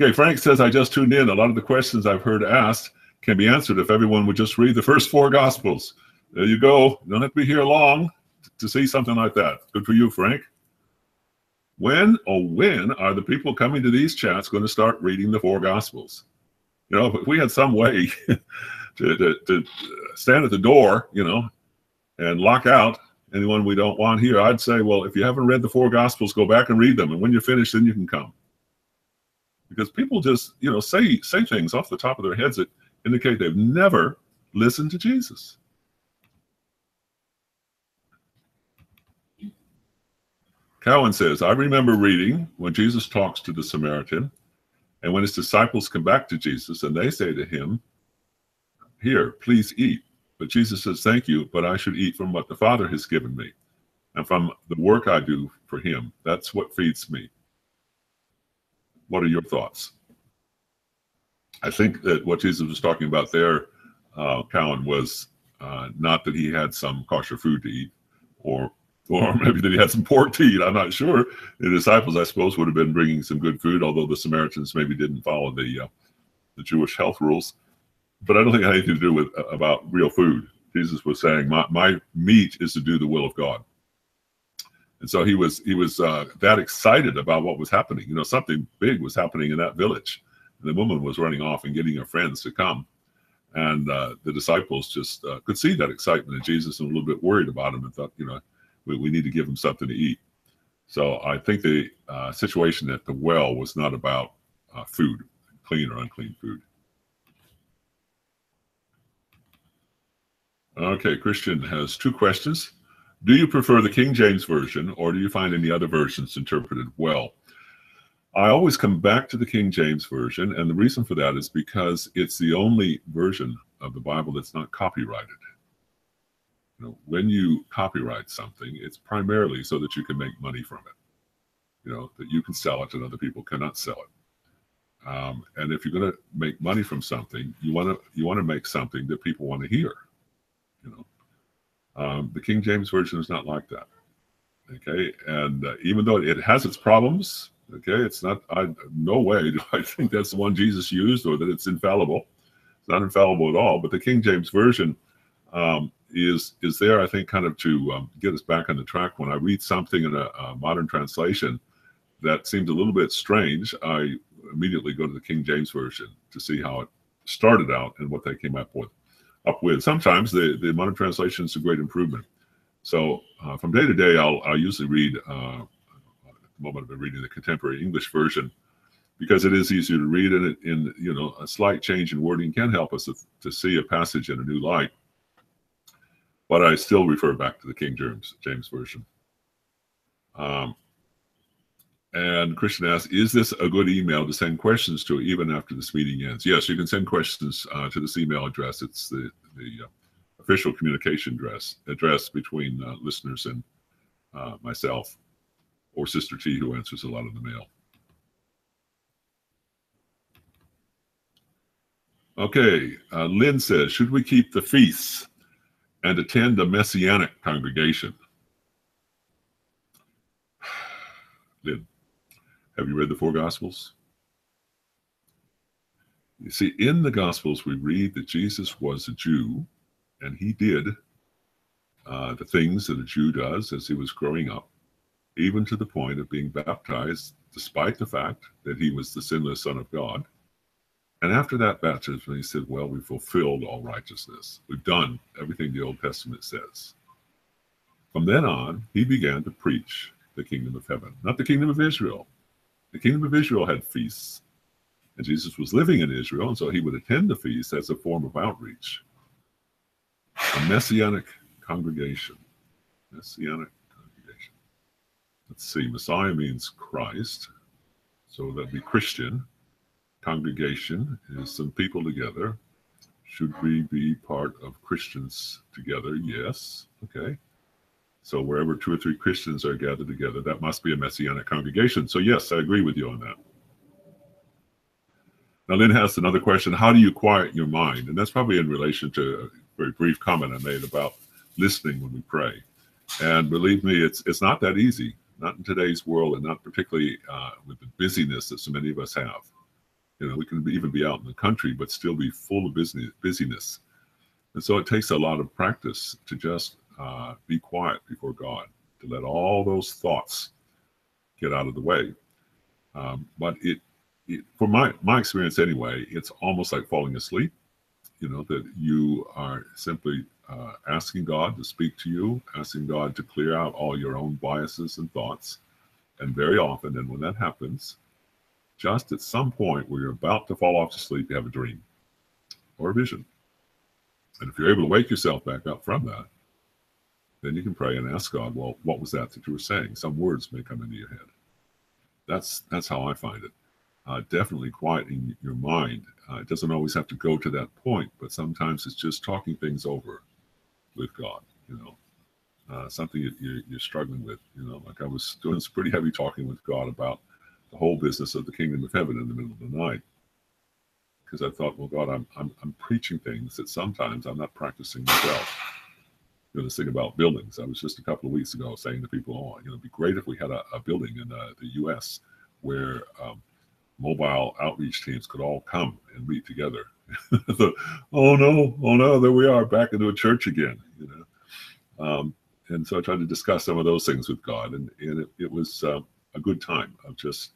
Okay, Frank says, I just tuned in. A lot of the questions I've heard asked can be answered if everyone would just read the first 4 Gospels. There you go. You don't have to be here long to see something like that. Good for you, Frank. When are the people coming to these chats going to start reading the 4 Gospels? You know, if we had some way to stand at the door, you know, and lock out anyone we don't want here, I'd say, well, if you haven't read the 4 Gospels, go back and read them. And when you're finished, then you can come. Because people just, you know, say things off the top of their heads that indicate they've never listened to Jesus. Cowan says, I remember reading when Jesus talks to the Samaritan, and when His disciples come back to Jesus, and they say to Him, here, please eat. But Jesus says, thank you, but I should eat from what the Father has given me and from the work I do for Him. That's what feeds me. What are your thoughts? I think that what Jesus was talking about there, Cowan, was not that he had some kosher food to eat or or maybe that he had some pork to eat. I'm not sure. The disciples, I suppose, would have been bringing some good food, although the Samaritans maybe didn't follow the Jewish health rules. But I don't think it had anything to do with about real food. Jesus was saying, my meat is to do the will of God. And so he was that excited about what was happening. You know, something big was happening in that village. And the woman was running off and getting her friends to come. And the disciples just could see that excitement in Jesus and a little bit worried about him and thought, you know, we need to give him something to eat. So I think the situation at the well was not about food, clean or unclean food. Okay, Christian has two questions. Do you prefer the King James Version, or do you find any other versions interpreted well? I always come back to the King James Version, and the reason for that is because it's the only version of the Bible that's not copyrighted. You know, when you copyright something, it's primarily so that you can make money from it. You know, that you can sell it and other people cannot sell it. And if you're going to make money from something, you want to make something that people want to hear. You know, the King James Version is not like that. Okay, and even though it has its problems. Okay, it's not, no way do I think that's the one Jesus used or that it's infallible. It's not infallible at all, but the King James Version is there, I think, kind of to get us back on the track. When I read something in a modern translation that seems a little bit strange, I immediately go to the King James Version to see how it started out and what they came up with. Sometimes the modern translation is a great improvement. So from day to day, I'll usually read... moment I've been reading the contemporary English version because it is easier to read, and you know, a slight change in wording can help us to see a passage in a new light. But I still refer back to the King James Version. And Christian asks, is this a good email to send questions to even after this meeting ends? Yes, you can send questions to this email address. It's the official communication address between listeners and myself, or Sister T, who answers a lot of the mail. Okay, Lynn says, should we keep the feasts and attend a Messianic congregation? Lynn, have you read the four Gospels? You see, in the Gospels, we read that Jesus was a Jew, and he did the things that a Jew does as he was growing up, even to the point of being baptized, despite the fact that he was the sinless Son of God. And after that baptism, he said, well, we fulfilled all righteousness. We've done everything the Old Testament says. From then on, he began to preach the Kingdom of Heaven, not the Kingdom of Israel. The Kingdom of Israel had feasts, and Jesus was living in Israel, and so he would attend the feasts as a form of outreach. A Messianic congregation. Messianic. Let's see, Messiah means Christ, so that'd be Christian. Congregation is some people together. Should we be part of Christians together? Yes. Okay. So wherever two or three Christians are gathered together, that must be a Messianic congregation. So yes, I agree with you on that. Now Lynn has another question. How do you quiet your mind? And that's probably in relation to a very brief comment I made about listening when we pray. And believe me, it's not that easy. Not in today's world, and not particularly with the busyness that so many of us have. You know, we can even be out in the country, but still be full of busyness. And so it takes a lot of practice to just be quiet before God, to let all those thoughts get out of the way. But it for my experience anyway, it's almost like falling asleep. You know, that you are simply asking God to speak to you, asking God to clear out all your own biases and thoughts. And very often, and when that happens, just at some point where you're about to fall off to sleep, you have a dream or a vision. And if you're able to wake yourself back up from that, then you can pray and ask God, well, what was that you were saying? Some words may come into your head. That's how I find it. Definitely quieting your mind. It doesn't always have to go to that point, but sometimes it's just talking things over with God, you know, something that you're struggling with, you know, like I was doing some pretty heavy talking with God about the whole business of the Kingdom of Heaven in the middle of the night, because I thought, well, God, I'm preaching things that sometimes I'm not practicing myself. you know, this thing about buildings. I was just a couple of weeks ago saying to people, oh, you know, it'd be great if we had a building in the U.S. where mobile outreach teams could all come and meet together. So, oh no, there we are back into a church again, you know. And so I tried to discuss some of those things with God, and it was a good time of just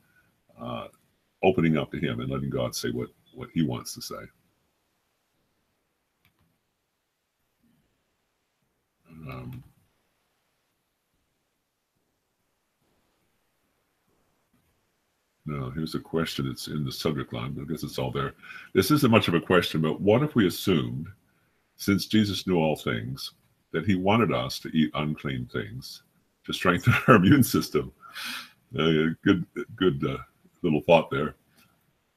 opening up to Him and letting God say what He wants to say. Now, here's a question. It's in the subject line. I guess it's all there. This isn't much of a question, but what if we assumed, since Jesus knew all things, that He wanted us to eat unclean things to strengthen our immune system? Good little thought there.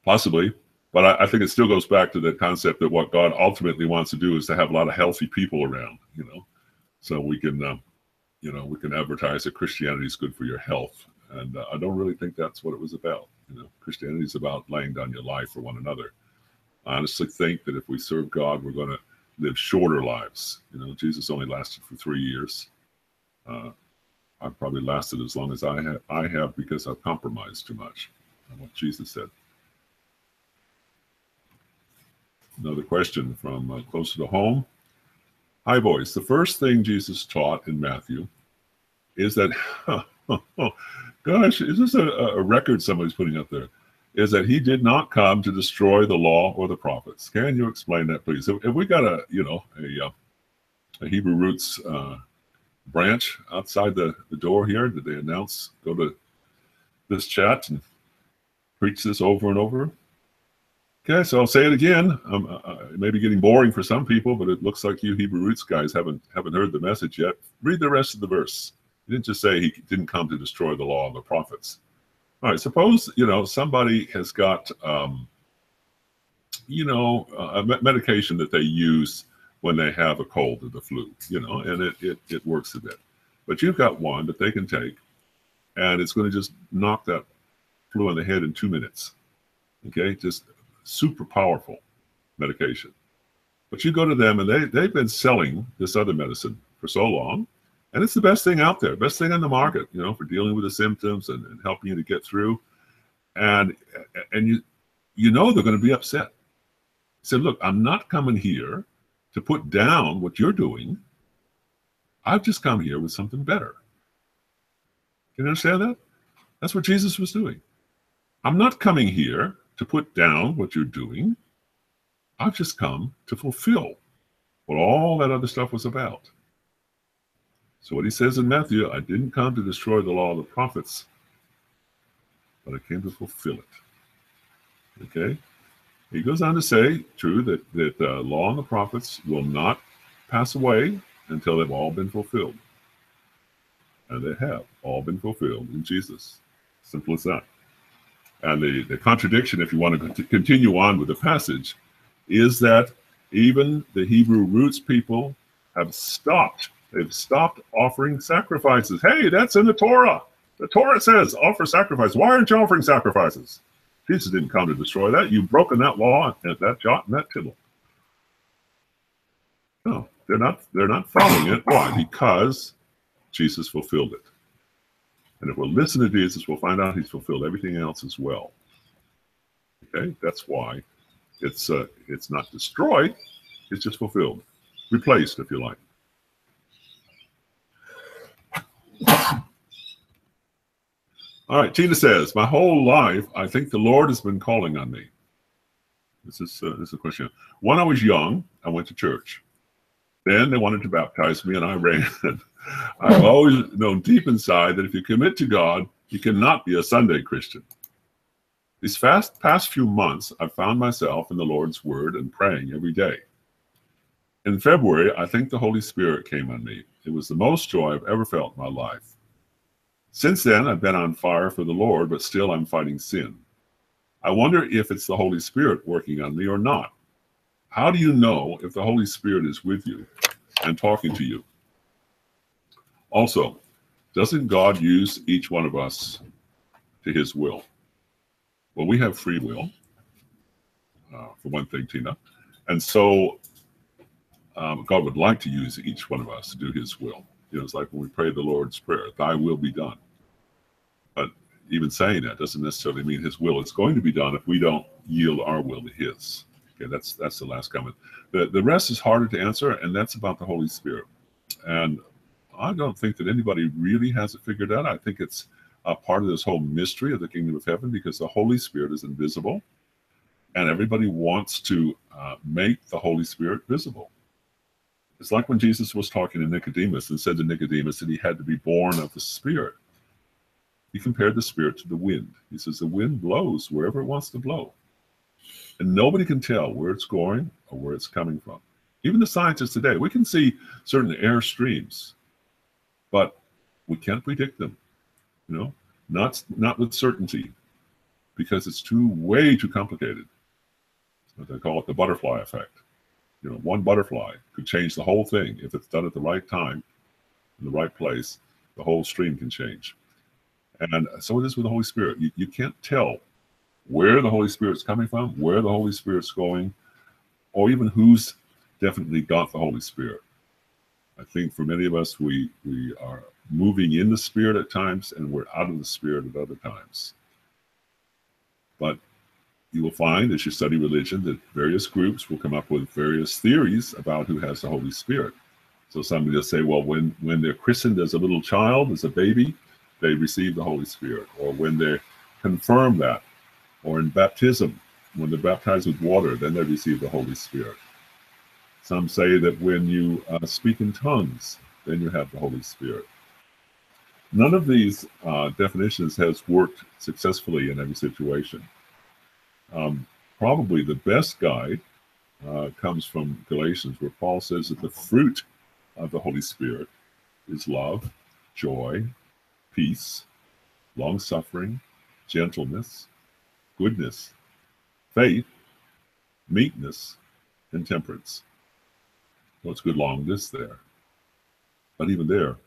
Possibly. But I think it still goes back to the concept that what God ultimately wants to do is to have a lot of healthy people around, you know. So we can, you know, we can advertise that Christianity is good for your health. And I don't really think that's what it was about. You know, Christianity is about laying down your life for one another. I honestly think that if we serve God, we're going to live shorter lives. You know, Jesus only lasted for 3 years. I've probably lasted as long as I have because I've compromised too much on what Jesus said. Another question from closer to home. Hi, boys. The first thing Jesus taught in Matthew is that, gosh, is this a record somebody's putting up there? Is that He did not come to destroy the law or the prophets. Can you explain that, please? Have we got a Hebrew roots branch outside the door here? Did they announce, go to this chat and preach this over and over? Okay, so I'll say it again. It may be getting boring for some people, but it looks like you Hebrew roots guys haven't heard the message yet. Read the rest of the verse. He didn't just say He didn't come to destroy the law and the prophets. All right, suppose, you know, somebody has got, you know, a medication that they use when they have a cold or the flu, you know, and it works a bit. But you've got one that they can take, and it's going to just knock that flu on the head in 2 minutes. Okay, just super powerful medication. But you go to them, and they've been selling this other medicine for so long, and it's the best thing out there, best thing on the market, you know, for dealing with the symptoms and helping you to get through. And you know they're going to be upset. He said, look, I'm not coming here to put down what you're doing. I've just come here with something better. Can you understand that? That's what Jesus was doing. I'm not coming here to put down what you're doing. I've just come to fulfill what all that other stuff was about. So what He says in Matthew, I didn't come to destroy the law of the prophets, but I came to fulfill it. Okay? He goes on to say, true, that the law and the prophets will not pass away until they've all been fulfilled. And they have all been fulfilled in Jesus. Simple as that. And the contradiction, if you want to continue on with the passage, is that even the Hebrew roots people have stopped. They've stopped offering sacrifices. Hey, that's in the Torah. The Torah says, offer sacrifice. Why aren't you offering sacrifices? Jesus didn't come to destroy that. You've broken that law at that jot and that tittle. No, they're not following it. Why? Because Jesus fulfilled it. And if we'll listen to Jesus, we'll find out He's fulfilled everything else as well. Okay, that's why it's not destroyed. It's just fulfilled, replaced, if you like. All right, Tina says, my whole life, I think the Lord has been calling on me. This is a question. When I was young, I went to church. Then they wanted to baptize me, and I ran. I've always known deep inside that if you commit to God, you cannot be a Sunday Christian. These past few months, I found myself in the Lord's Word and praying every day. In February, I think the Holy Spirit came on me. It was the most joy I've ever felt in my life. Since then, I've been on fire for the Lord, but still I'm fighting sin. I wonder if it's the Holy Spirit working on me or not. How do you know if the Holy Spirit is with you and talking to you? Also, doesn't God use each one of us to His will? Well, we have free will, for one thing, Tina. And so God would like to use each one of us to do his will. You know, it's like when we pray the Lord's Prayer, thy will be done. But even saying that doesn't necessarily mean his will is going to be done if we don't yield our will to his. Okay, that's the last comment. The rest is harder to answer, and that's about the Holy Spirit. And I don't think that anybody really has it figured out. I think it's a part of this whole mystery of the Kingdom of Heaven, because the Holy Spirit is invisible, and everybody wants to make the Holy Spirit visible. It's like when Jesus was talking to Nicodemus and said to Nicodemus that he had to be born of the Spirit. He compared the Spirit to the wind. He says the wind blows wherever it wants to blow, and nobody can tell where it's going or where it's coming from. Even the scientists today, we can see certain air streams, but we can't predict them, you know, not with certainty, because it's way too complicated. They call it the butterfly effect. You know, one butterfly could change the whole thing. If it's done at the right time, in the right place, the whole stream can change. And so it is with the Holy Spirit. You can't tell where the Holy Spirit's coming from, where the Holy Spirit's going, or even who's definitely got the Holy Spirit. I think for many of us, we are moving in the Spirit at times, and we're out of the Spirit at other times. But you will find, as you study religion, that various groups will come up with various theories about who has the Holy Spirit. So somebody will say, well, when they're christened as a little child, as a baby, they receive the Holy Spirit. Or when they're confirmed that, or in baptism, when they're baptized with water, then they receive the Holy Spirit. Some say that when you speak in tongues, then you have the Holy Spirit. None of these definitions has worked successfully in every situation. Probably the best guide comes from Galatians, where Paul says that the fruit of the Holy Spirit is love, joy, peace, long-suffering, gentleness, goodness, faith, meekness, and temperance. Well, it's a good long list there. But even there,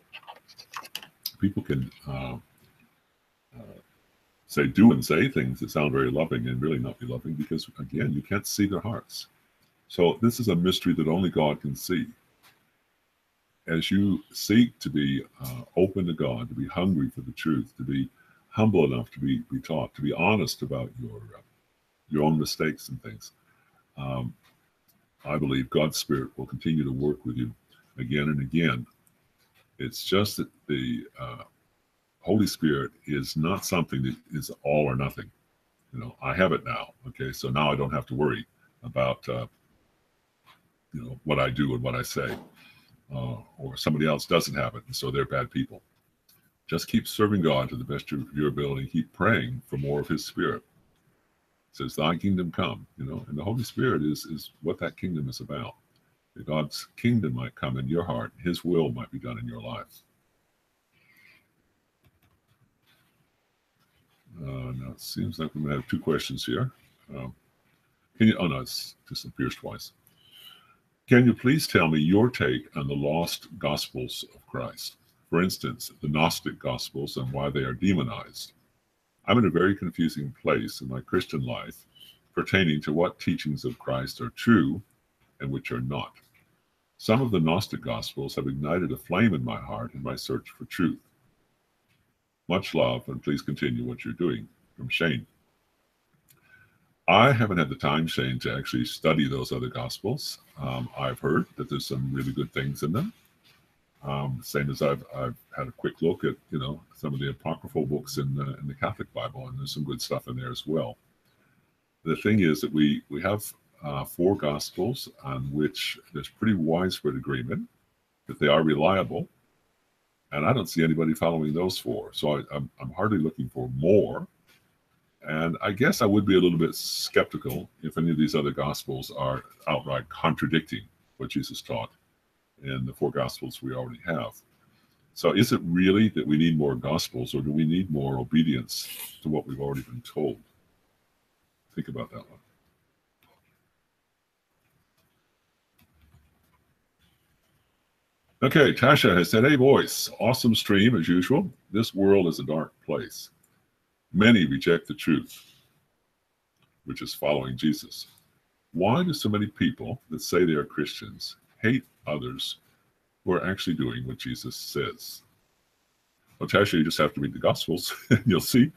people can do and say things that sound very loving and really not be loving, because, again, you can't see their hearts. So this is a mystery that only God can see. As you seek to be open to God, to be hungry for the truth, to be humble enough to be taught, to be honest about your own mistakes and things, I believe God's Spirit will continue to work with you again and again. It's just that the Holy Spirit is not something that is all or nothing. You know, I have it now, okay, so now I don't have to worry about, you know, what I do and what I say. Or somebody else doesn't have it, and so they're bad people. Just keep serving God to the best of your ability. Keep praying for more of his Spirit. It says, thy kingdom come, you know, and the Holy Spirit is what that kingdom is about. That God's kingdom might come in your heart. His will might be done in your life. Now, it seems like we have two questions here. It just appears twice. Can you please tell me your take on the lost gospels of Christ? For instance, the Gnostic gospels and why they are demonized. I'm in a very confusing place in my Christian life pertaining to what teachings of Christ are true and which are not. Some of the Gnostic Gospels have ignited a flame in my heart in my search for truth. Much love, and please continue what you're doing. From Shane. I haven't had the time, Shane, to actually study those other Gospels. I've heard that there's some really good things in them. Same as I've had a quick look at, you know, some of the apocryphal books in the Catholic Bible, and there's some good stuff in there as well. The thing is that we have four Gospels on which there's pretty widespread agreement that they are reliable, and I don't see anybody following those four. So I'm hardly looking for more, and I guess I would be a little bit skeptical if any of these other Gospels are outright contradicting what Jesus taught in the four Gospels we already have. So is it really that we need more Gospels, or do we need more obedience to what we've already been told? Think about that one. Okay, Tasha has said, hey boys, awesome stream as usual. This world is a dark place. Many reject the truth, which is following Jesus. Why do so many people that say they are Christians hate others who are actually doing what Jesus says. Well, Tasha, you just have to read the Gospels and you'll see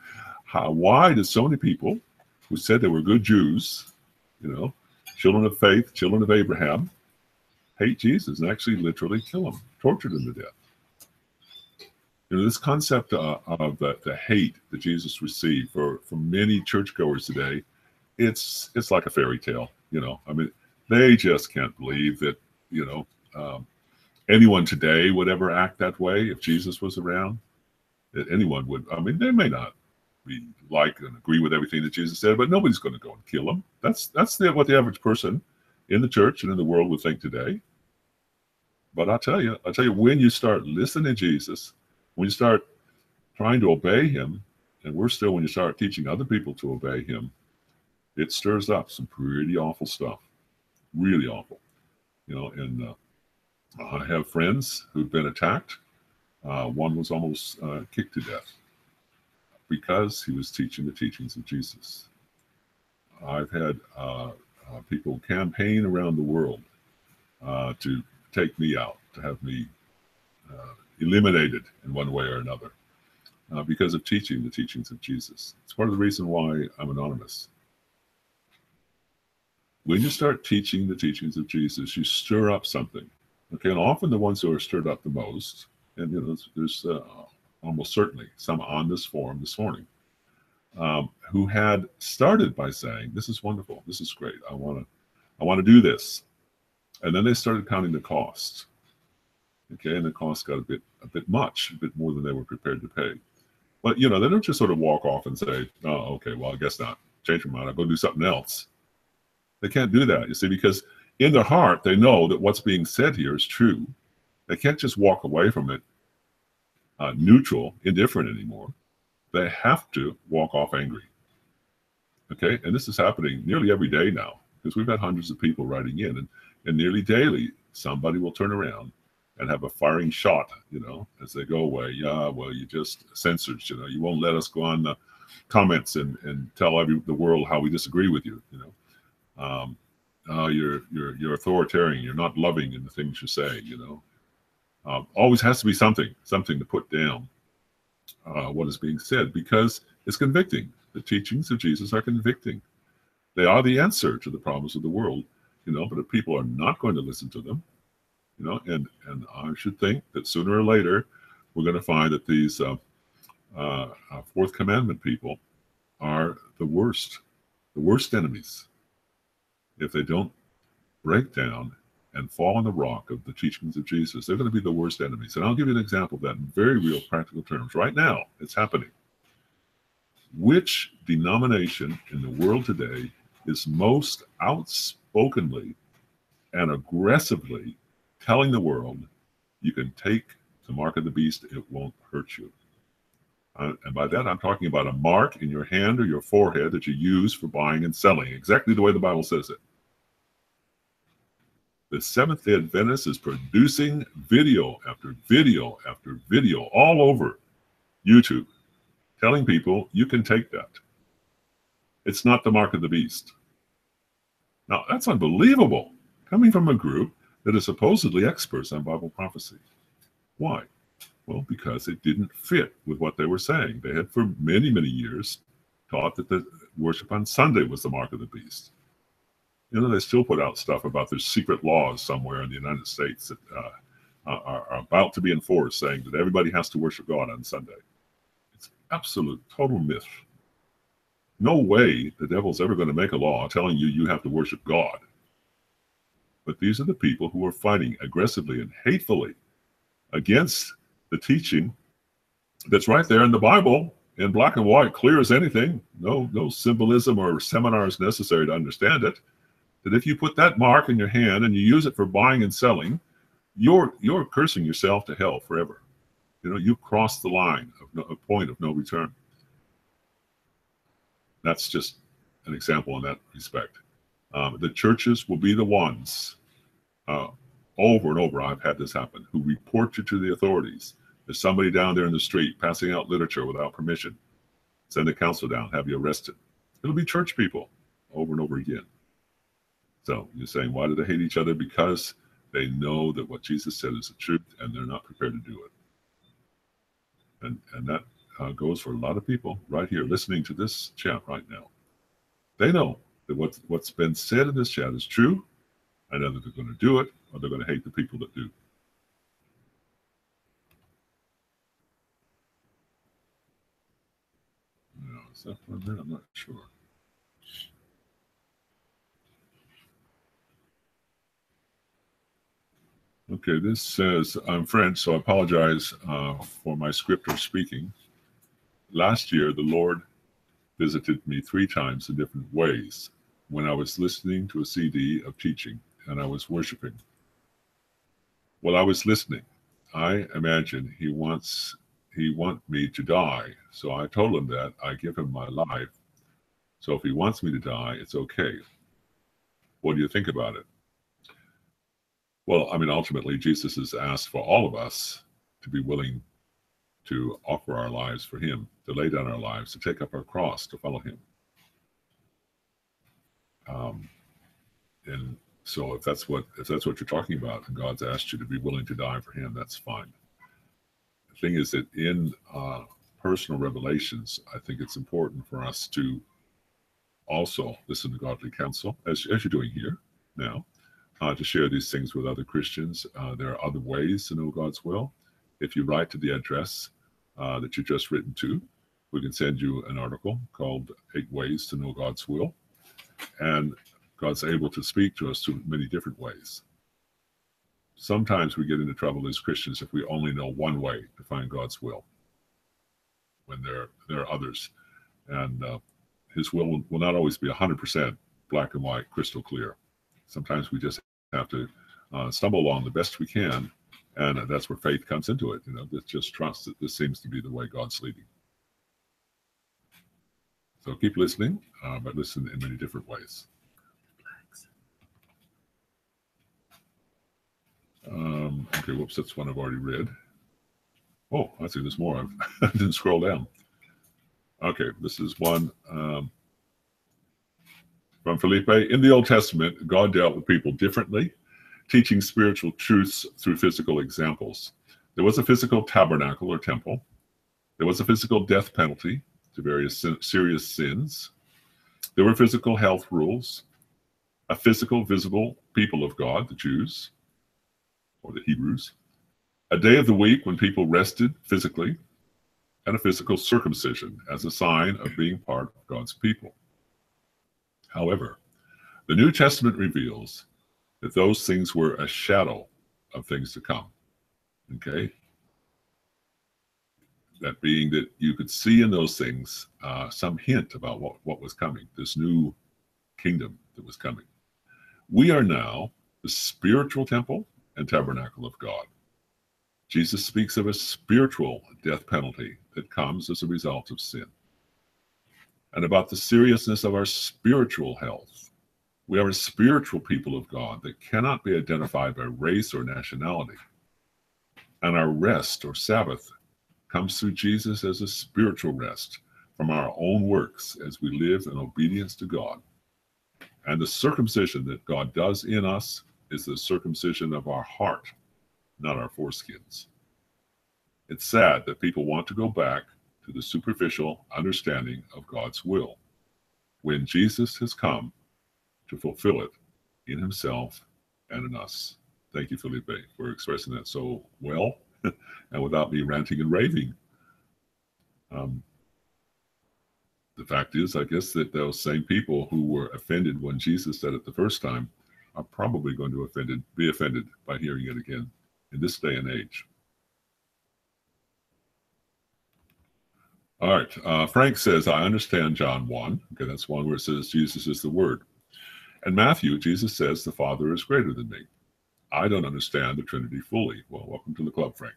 how, why did so many people who said they were good Jews, you know, children of faith, children of Abraham, hate Jesus and actually literally kill him, torture him to death. You know, this concept of the hate that Jesus received for many churchgoers today, it's like a fairy tale, you know. I mean, they just can't believe that, you know, anyone today would ever act that way if Jesus was around. Anyone would. I mean, they may not be like and agree with everything that Jesus said, but nobody's going to go and kill them. That's what the average person in the church and in the world would think today. But I tell you, when you start listening to Jesus, when you start trying to obey him, and worse still, when you start teaching other people to obey him, it stirs up some pretty awful stuff, really awful, you know. And I have friends who've been attacked. One was almost kicked to death because he was teaching the teachings of Jesus. I've had people campaign around the world to take me out, to have me eliminated in one way or another because of teaching the teachings of Jesus. It's part of the reason why I'm anonymous. When you start teaching the teachings of Jesus, you stir up something. Okay, and often the ones who are stirred up the most, and you know, there's almost certainly some on this forum this morning, who had started by saying, "This is wonderful, this is great, I want to do this," and then they started counting the cost. Okay, and the cost got a bit much, a bit more than they were prepared to pay. But you know, they don't just sort of walk off and say, "Oh, okay, well, I guess not. Change my mind. I'll go do something else." They can't do that, you see, because in their heart, they know that what's being said here is true. They can't just walk away from it neutral, indifferent anymore. They have to walk off angry. Okay, and this is happening nearly every day now, because we've had hundreds of people writing in, and nearly daily, somebody will turn around and have a firing shot, you know, as they go away. Yeah, well, you just censored, you know, you won't let us go on the comments and tell the world how we disagree with you, you know. You're authoritarian, you're not loving in the things you say, you know. Always has to be something to put down what is being said, because it's convicting. The teachings of Jesus are convicting. They are the answer to the problems of the world, you know, but if people are not going to listen to them, you know, and I should think that sooner or later, we're going to find that these Fourth Commandment people are the worst enemies, if they don't break down and fall on the rock of the teachings of Jesus. They're going to be the worst enemies. And I'll give you an example of that in very real practical terms. Right now, it's happening. Which denomination in the world today is most outspokenly and aggressively telling the world, you can take the mark of the beast, it won't hurt you? And by that, I'm talking about a mark in your hand or your forehead that you use for buying and selling, exactly the way the Bible says it. The Seventh-day Adventist is producing video after video after video all over YouTube, telling people you can take that. It's not the mark of the beast. Now, that's unbelievable, coming from a group that is supposedly experts on Bible prophecy. Why? Well, because it didn't fit with what they were saying. They had for many, many years taught that the worship on Sunday was the mark of the beast. You know, they still put out stuff about their secret laws somewhere in the United States that are about to be enforced, saying that everybody has to worship God on Sunday. It's absolute, total myth. No way the devil's ever going to make a law telling you you have to worship God. But these are the people who are fighting aggressively and hatefully against the teaching that's right there in the Bible, in black and white, clear as anything. No symbolism or seminars necessary to understand it. That if you put that mark in your hand and you use it for buying and selling, you're cursing yourself to hell forever. You know, you crossed the line a point of no return. That's just an example in that respect. The churches will be the ones. Over and over, I've had this happen, who report you to the authorities. There's somebody down there in the street passing out literature without permission. Send the council down, have you arrested. It'll be church people over and over again. So you're saying, why do they hate each other? Because they know that what Jesus said is the truth, and they're not prepared to do it. And that goes for a lot of people right here listening to this chat right now. They know that what's been said in this chat is true. I know that they're going to do it, or they're going to hate the people that do. No, is that for a minute? I'm not sure. Okay, this says, I'm French, so I apologize for my script or speaking. Last year, the Lord visited me 3 times in different ways when I was listening to a CD of teaching and I was worshiping. While I was listening, I imagine he wants me to die. So I told him that I give him my life. So if he wants me to die, it's okay. What do you think about it? Well, I mean, ultimately, Jesus has asked for all of us to be willing to offer our lives for him, to lay down our lives, to take up our cross, to follow him. And so if that's what you're talking about, and God's asked you to be willing to die for him, that's fine. The thing is that in personal revelations, I think it's important for us to also listen to godly counsel, as you're doing here now, to share these things with other Christians. There are other ways to know God's will. If you write to the address that you've just written to, we can send you an article called 8 Ways to Know God's Will. And God's able to speak to us through many different ways. Sometimes we get into trouble as Christians if we only know one way to find God's will, when there are others. And his will not always be 100% black and white, crystal clear. Sometimes we just have to stumble along the best we can. And that's where faith comes into it. You know, just trust that this seems to be the way God's leading. So keep listening, but listen in many different ways. Okay, whoops, that's one I've already read. Oh, I see there's more. I didn't scroll down. Okay, this is one from Felipe. In the Old Testament, God dealt with people differently, teaching spiritual truths through physical examples. There was a physical tabernacle or temple. There was a physical death penalty to various serious sins. There were physical health rules, a physical, visible people of God, the Jews, or the Hebrews, a day of the week when people rested physically, and a physical circumcision as a sign of being part of God's people. However, the New Testament reveals that those things were a shadow of things to come, okay? That being that you could see in those things some hint about what was coming, this new kingdom that was coming. We are now the spiritual temple and tabernacle of God. Jesus speaks of a spiritual death penalty that comes as a result of sin, and about the seriousness of our spiritual health. We are a spiritual people of God that cannot be identified by race or nationality. And our rest or Sabbath comes through Jesus as a spiritual rest from our own works as we live in obedience to God. And the circumcision that God does in us is the circumcision of our heart, not our foreskins. It's sad that people want to go back to the superficial understanding of God's will, when Jesus has come to fulfill it in himself and in us. Thank you, Felipe, for expressing that so well and without me ranting and raving. The fact is, I guess, that those same people who were offended when Jesus said it the first time are probably going to be offended by hearing it again in this day and age. All right, Frank says, I understand John 1. Okay, that's one where it says Jesus is the Word. And Matthew, Jesus says, the Father is greater than me. I don't understand the Trinity fully. Well, welcome to the club, Frank.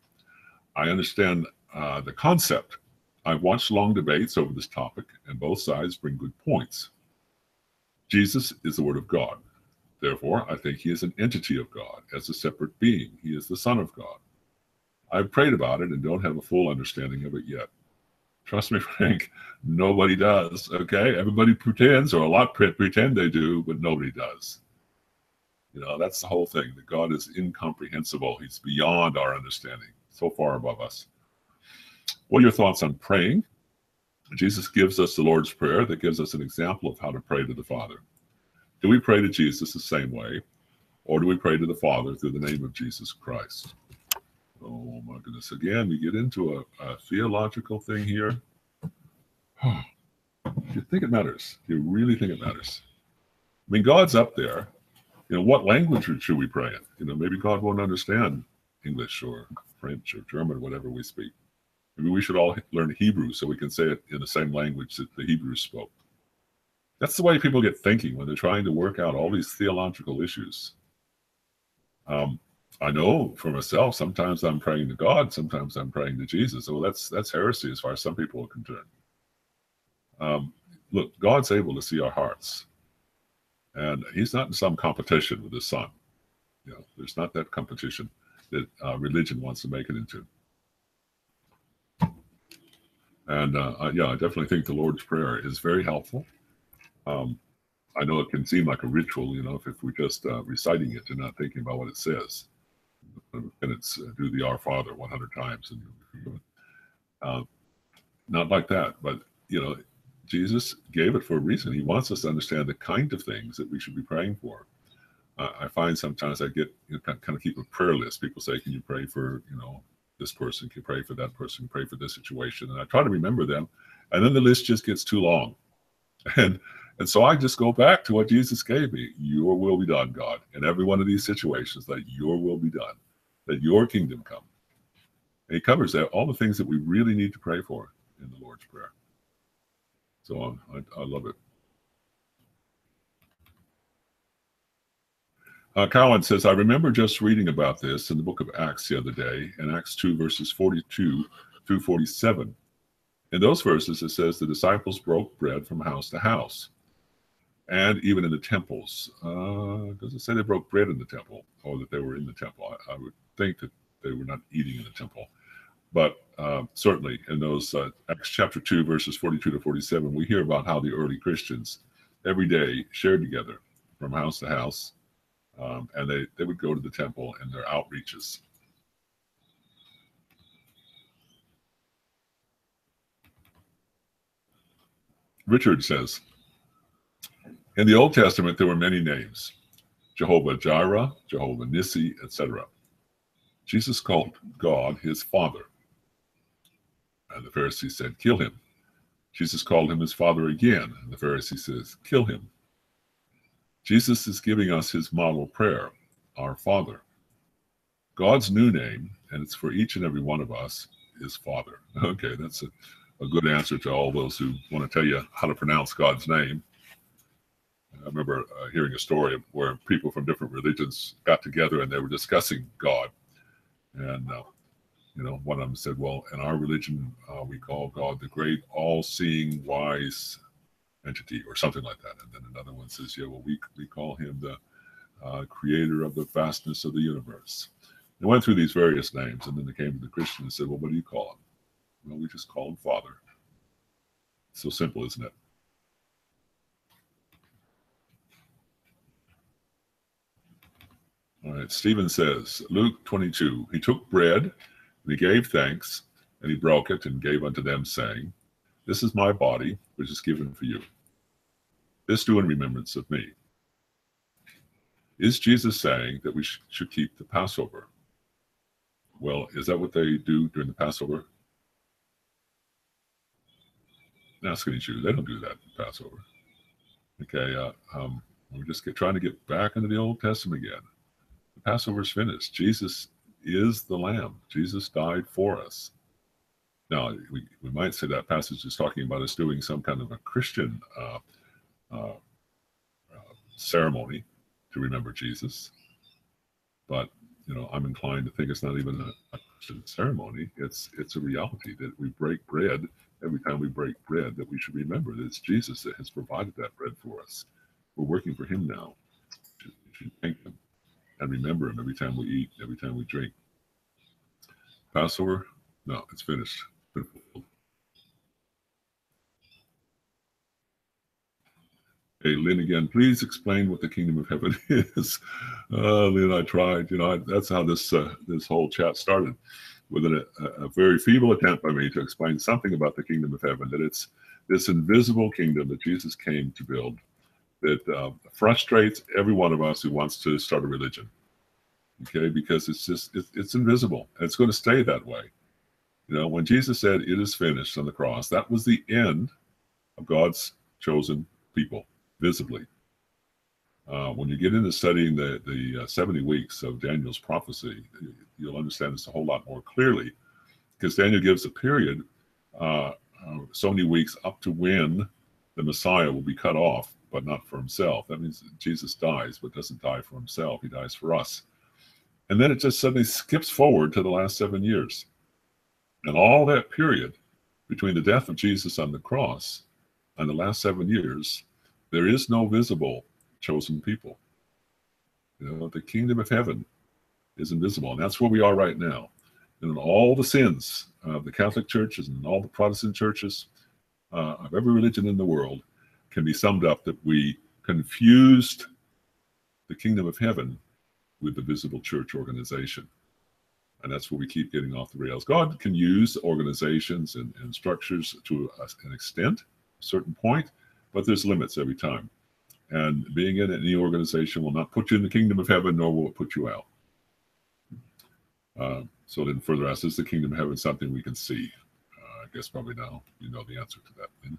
I understand the concept. I've watched long debates over this topic, and both sides bring good points. Jesus is the Word of God. Therefore, I think he is an entity of God as a separate being. He is the Son of God. I've prayed about it and don't have a full understanding of it yet. Trust me, Frank, nobody does, okay? Everybody pretends, or a lot pretend they do, but nobody does. You know, that's the whole thing, that God is incomprehensible. He's beyond our understanding, so far above us. What are your thoughts on praying? Jesus gives us the Lord's Prayer that gives us an example of how to pray to the Father. Do we pray to Jesus the same way, or do we pray to the Father through the name of Jesus Christ? Oh my goodness, again, we get into a theological thing here. Do you think it matters? Do you really think it matters? I mean, God's up there. You know, what language should we pray in? You know, maybe God won't understand English or French or German, whatever we speak. Maybe we should all learn Hebrew so we can say it in the same language that the Hebrews spoke. That's the way people get thinking when they're trying to work out all these theological issues. I know for myself, sometimes I'm praying to God, sometimes I'm praying to Jesus. Well, that's heresy as far as some people are concerned. Look, God's able to see our hearts. And he's not in some competition with his son. You know, there's not that competition that religion wants to make it into. And I definitely think the Lord's Prayer is very helpful. I know it can seem like a ritual, you know, if we're just reciting it and not thinking about what it says. And it's do the Our Father 100 times. And not like that, but, you know, Jesus gave it for a reason. He wants us to understand the kind of things that we should be praying for. I find sometimes I get, you know, kind of keep a prayer list. People say, can you pray for, you know, this person? Can you pray for that person? Pray for this situation? And I try to remember them. And then the list just gets too long. And so I just go back to what Jesus gave me. Your will be done, God. In every one of these situations, that your will be done. That your kingdom come. And he covers that, all the things that we really need to pray for in the Lord's Prayer. So I love it. Cowan says, I remember just reading about this in the book of Acts the other day, in Acts 2, verses 42 through 47. In those verses, it says the disciples broke bread from house to house, and even in the temples. Does it say they broke bread in the temple, or that they were in the temple? I would think that they were not eating in the temple. But certainly in those Acts chapter 2, verses 42 to 47, we hear about how the early Christians every day shared together from house to house, and they would go to the temple and their outreaches. Richard says, in the Old Testament, there were many names, Jehovah Jireh, Jehovah Nissi, etc. Jesus called God his Father. And the Pharisees said, kill him. Jesus called him his Father again. And the Pharisee says, kill him. Jesus is giving us his model prayer, Our Father. God's new name, and it's for each and every one of us, is Father. Okay, that's a good answer to all those who want to tell you how to pronounce God's name. I remember hearing a story where people from different religions got together and they were discussing God. And you know, one of them said, well, in our religion, we call God the great, all-seeing, wise entity, or something like that. And then another one says, yeah, well, we call him the creator of the vastness of the universe. They went through these various names, and then they came to the Christian and said, well, what do you call him? Well, we just call him Father. It's so simple, isn't it? All right, Stephen says, Luke 22, he took bread, and he gave thanks, and he broke it and gave unto them, saying, this is my body, which is given for you. This do in remembrance of me. Is Jesus saying that we should keep the Passover? Well, is that what they do during the Passover? Asking the Jews, they don't do that in Passover. Okay, we're just trying to get back into the Old Testament again. The Passover is finished. Jesus is the Lamb. Jesus died for us. Now, we might say that passage is talking about us doing some kind of a Christian ceremony to remember Jesus. But, you know, I'm inclined to think it's not even a Christian ceremony. It's a reality that we break bread. Every time we break bread, that we should remember that it's Jesus that has provided that bread for us. We're working for him now. We should thank him and remember him every time we eat, every time we drink. Passover? No, it's finished. Hey, Lynn again, please explain what the Kingdom of Heaven is. Lynn, I tried, you know, that's how this whole chat started, with a very feeble attempt by me to explain something about the Kingdom of Heaven, that it's this invisible kingdom that Jesus came to build, that frustrates every one of us who wants to start a religion, okay? Because it's just, it's invisible, and it's going to stay that way. You know, when Jesus said, "It is finished," on the cross, that was the end of God's chosen people, visibly. When you get into studying the 70 weeks of Daniel's prophecy, you'll understand this a whole lot more clearly, because Daniel gives a period, so many weeks up to when the Messiah will be cut off, but not for himself. That means that Jesus dies, but doesn't die for himself. He dies for us. And then it just suddenly skips forward to the last 7 years. And all that period between the death of Jesus on the cross and the last 7 years, there is no visible chosen people. You know, the Kingdom of Heaven is invisible, and that's where we are right now. And in all the sins of the Catholic churches and all the Protestant churches of every religion in the world can be summed up that we confused the Kingdom of Heaven with the visible church organization. And that's where we keep getting off the rails. God can use organizations and structures to an extent, a certain point, but there's limits every time. And being in any organization will not put you in the Kingdom of Heaven, nor will it put you out. So then further asks, is the Kingdom of Heaven something we can see? I guess probably now you know the answer to that. Then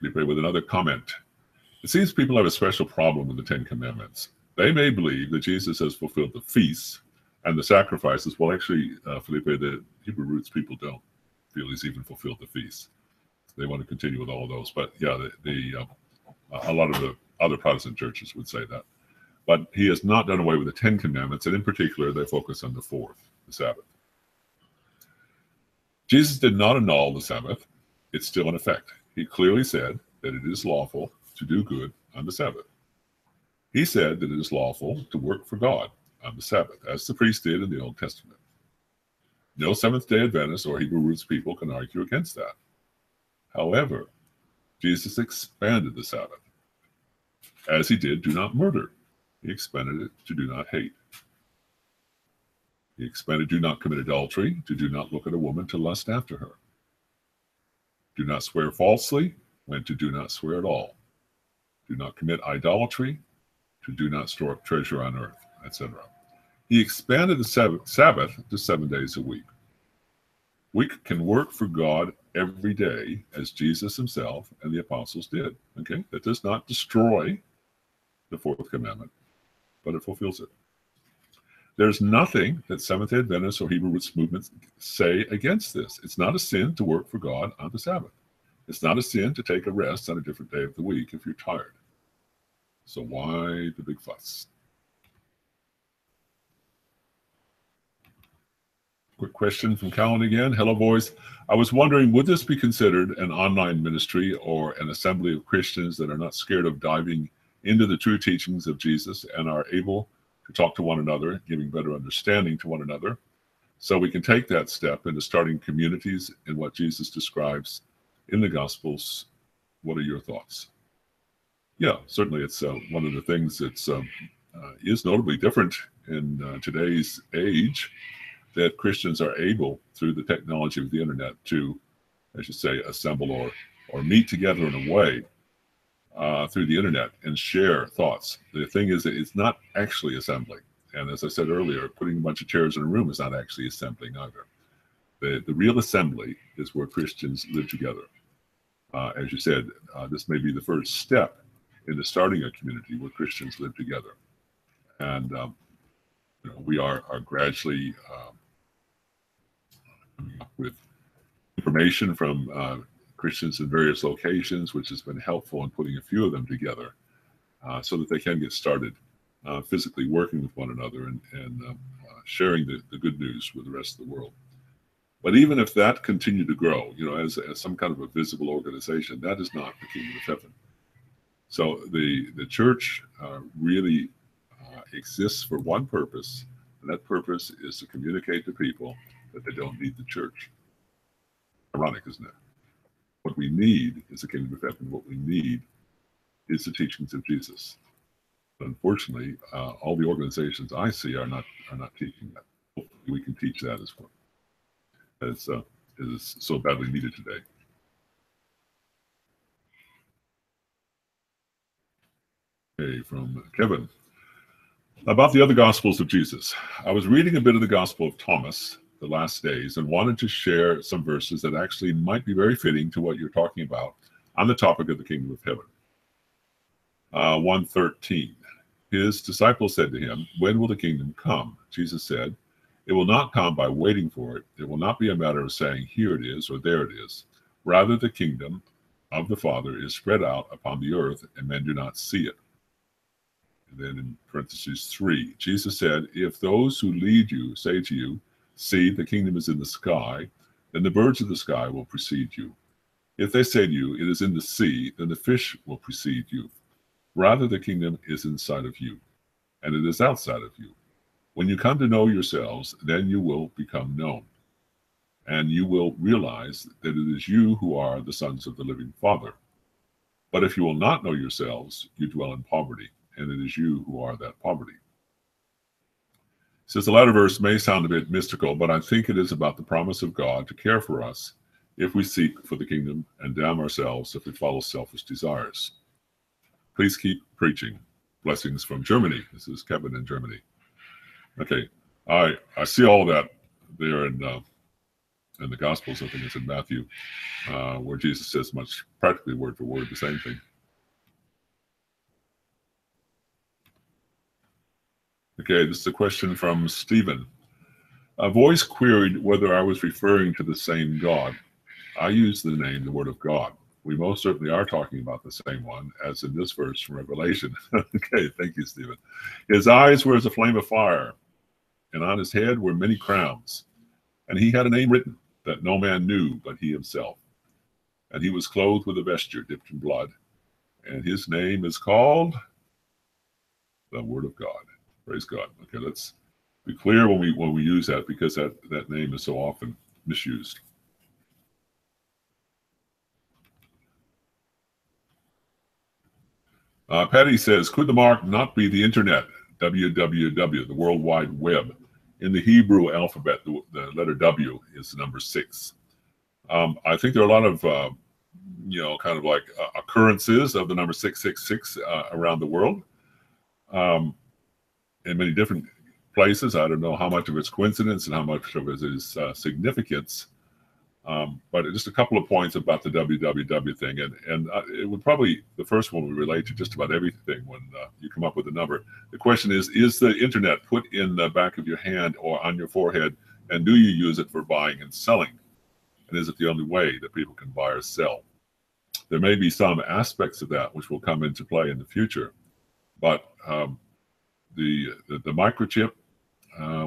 Felipe with another comment. It seems people have a special problem with the Ten Commandments. They may believe that Jesus has fulfilled the feasts and the sacrifices. Well, actually, Felipe, the Hebrew roots people don't feel he's even fulfilled the feasts. They want to continue with all of those. But yeah, a lot of the other Protestant churches would say that. But he has not done away with the Ten Commandments, and in particular, they focus on the fourth, the Sabbath. Jesus did not annul the Sabbath. It's still in effect. He clearly said that it is lawful to do good on the Sabbath. He said that it is lawful to work for God on the Sabbath, as the priests did in the Old Testament. No Seventh-day Adventist or Hebrew roots people can argue against that. However, Jesus expanded the Sabbath. As he did, do not murder. He expanded it to do not hate. He expanded, do not commit adultery, to do not look at a woman to lust after her. Do not swear falsely, went to do not swear at all. Do not commit idolatry, to do not store up treasure on earth, etc. He expanded the Sabbath to 7 days a week. We can work for God every day, as Jesus himself and the apostles did. Okay, that does not destroy the fourth commandment, but it fulfills it. There's nothing that Seventh-day Adventists or Hebrew roots movements say against this. It's not a sin to work for God on the Sabbath. It's not a sin to take a rest on a different day of the week if you're tired. So why the big fuss? Quick question from Callan again. Hello, boys. I was wondering, would this be considered an online ministry or an assembly of Christians that are not scared of diving into the true teachings of Jesus and are able to talk to one another, giving better understanding to one another, so we can take that step into starting communities in what Jesus describes in the Gospels? What are your thoughts? Yeah, certainly it's one of the things that is notably different in today's age, that Christians are able, through the technology of the internet, to, I should say, assemble or meet together in a way through the internet and share thoughts. The thing is that it's not actually assembling. And as I said earlier, putting a bunch of chairs in a room is not actually assembling either. The real assembly is where Christians live together. As you said, this may be the first step into starting a community where Christians live together. And you know, we are gradually with information from Christians in various locations, which has been helpful in putting a few of them together so that they can get started physically working with one another and sharing the good news with the rest of the world. But even if that continued to grow, you know, as some kind of a visible organization, that is not the Kingdom of Heaven. So the church really exists for one purpose, and that purpose is to communicate to people that they don't need the church. Ironic, isn't it? What we need is the Kingdom of Heaven. What we need is the teachings of Jesus. Unfortunately, all the organizations I see are not teaching that. Hopefully we can teach that as well. As is so badly needed today. Okay, from Kevin. About the other Gospels of Jesus. I was reading a bit of the Gospel of Thomas, the last days, and wanted to share some verses that actually might be very fitting to what you're talking about on the topic of the Kingdom of Heaven. 1:13. His disciples said to him, "When will the kingdom come?" Jesus said, "It will not come by waiting for it. It will not be a matter of saying, 'Here it is,' or 'There it is.' Rather, the kingdom of the Father is spread out upon the earth, and men do not see it." And then in parentheses 3, Jesus said, "If those who lead you say to you, 'See, the kingdom is in the sky,' then the birds of the sky will precede you. If they say to you, 'It is in the sea,' then the fish will precede you. Rather, the kingdom is inside of you, and it is outside of you. When you come to know yourselves, then you will become known, and you will realize that it is you who are the sons of the living Father. But if you will not know yourselves, you dwell in poverty, and it is you who are that poverty." Says the latter verse may sound a bit mystical, but I think it is about the promise of God to care for us if we seek for the kingdom and damn ourselves if we follow selfish desires. Please keep preaching. Blessings from Germany. This is Kevin in Germany. Okay, I see all that there in the Gospels. I think it's in Matthew, where Jesus says much practically word for word the same thing. Okay, this is a question from Stephen. A voice queried whether I was referring to the same God. I use the name, the Word of God. We most certainly are talking about the same one, as in this verse from Revelation. Okay, thank you, Stephen. His eyes were as a flame of fire, and on his head were many crowns. And he had a name written that no man knew but he himself. And he was clothed with a vesture dipped in blood. And his name is called the Word of God. Praise God. Okay, let's be clear when we use that, because that name is so often misused. Patty says, could the mark not be the internet, WWW, the World Wide Web? In the Hebrew alphabet, the letter W is the number 6. I think there are a lot of, occurrences of the number 666 around the world. In many different places. I don't know how much of it's coincidence and how much of it is significance, but just a couple of points about the WWW thing, and it would probably, the first one would relate to just about everything when you come up with a number. The question is the internet put in the back of your hand or on your forehead, and do you use it for buying and selling? And is it the only way that people can buy or sell? There may be some aspects of that which will come into play in the future, but the microchip,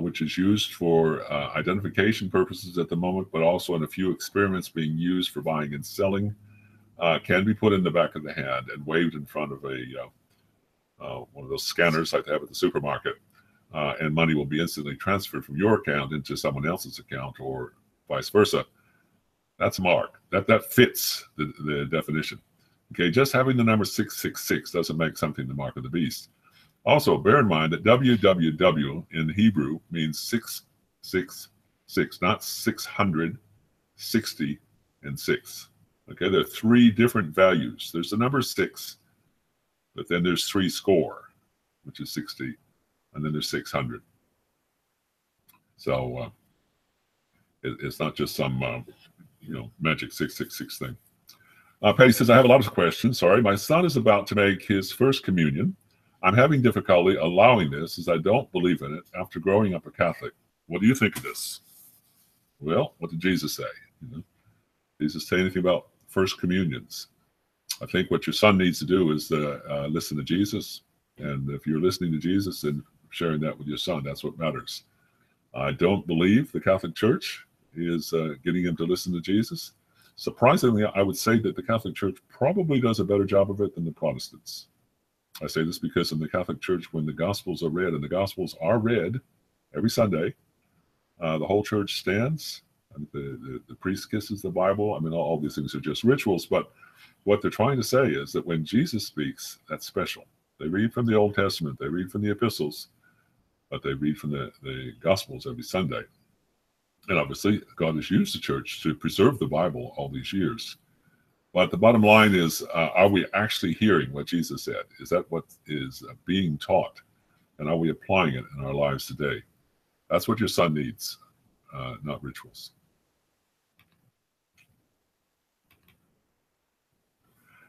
which is used for identification purposes at the moment, but also in a few experiments being used for buying and selling, can be put in the back of the hand and waved in front of one of those scanners like they have at the supermarket, and money will be instantly transferred from your account into someone else's account or vice versa. That's a mark. That fits the definition. Okay, just having the number 666 doesn't make something the mark of the beast. Also, bear in mind that WWW in Hebrew means 666, not 660 and 6. Okay, there are 3 different values. There's the number 6, but then there's 3 score, which is 60, and then there's 600. So it's not just some magic 666 thing. Patty says, I have a lot of questions. Sorry, my son is about to make his first communion. I'm having difficulty allowing this as I don't believe in it after growing up a Catholic. What do you think of this? Well, what did Jesus say? Did Jesus say anything about first communions? I think what your son needs to do is listen to Jesus. And if you're listening to Jesus and sharing that with your son, that's what matters. I don't believe the Catholic Church is getting him to listen to Jesus. Surprisingly, I would say that the Catholic Church probably does a better job of it than the Protestants. I say this because in the Catholic Church, when the Gospels are read, and the Gospels are read every Sunday, the whole church stands the priest kisses the Bible. I mean, all these things are just rituals, but what they're trying to say is that when Jesus speaks, that's special. They read from the Old Testament, they read from the epistles, but they read from the Gospels every Sunday. And obviously, God has used the church to preserve the Bible all these years. But the bottom line is, are we actually hearing what Jesus said? Is that what is being taught? And are we applying it in our lives today? That's what your son needs, not rituals.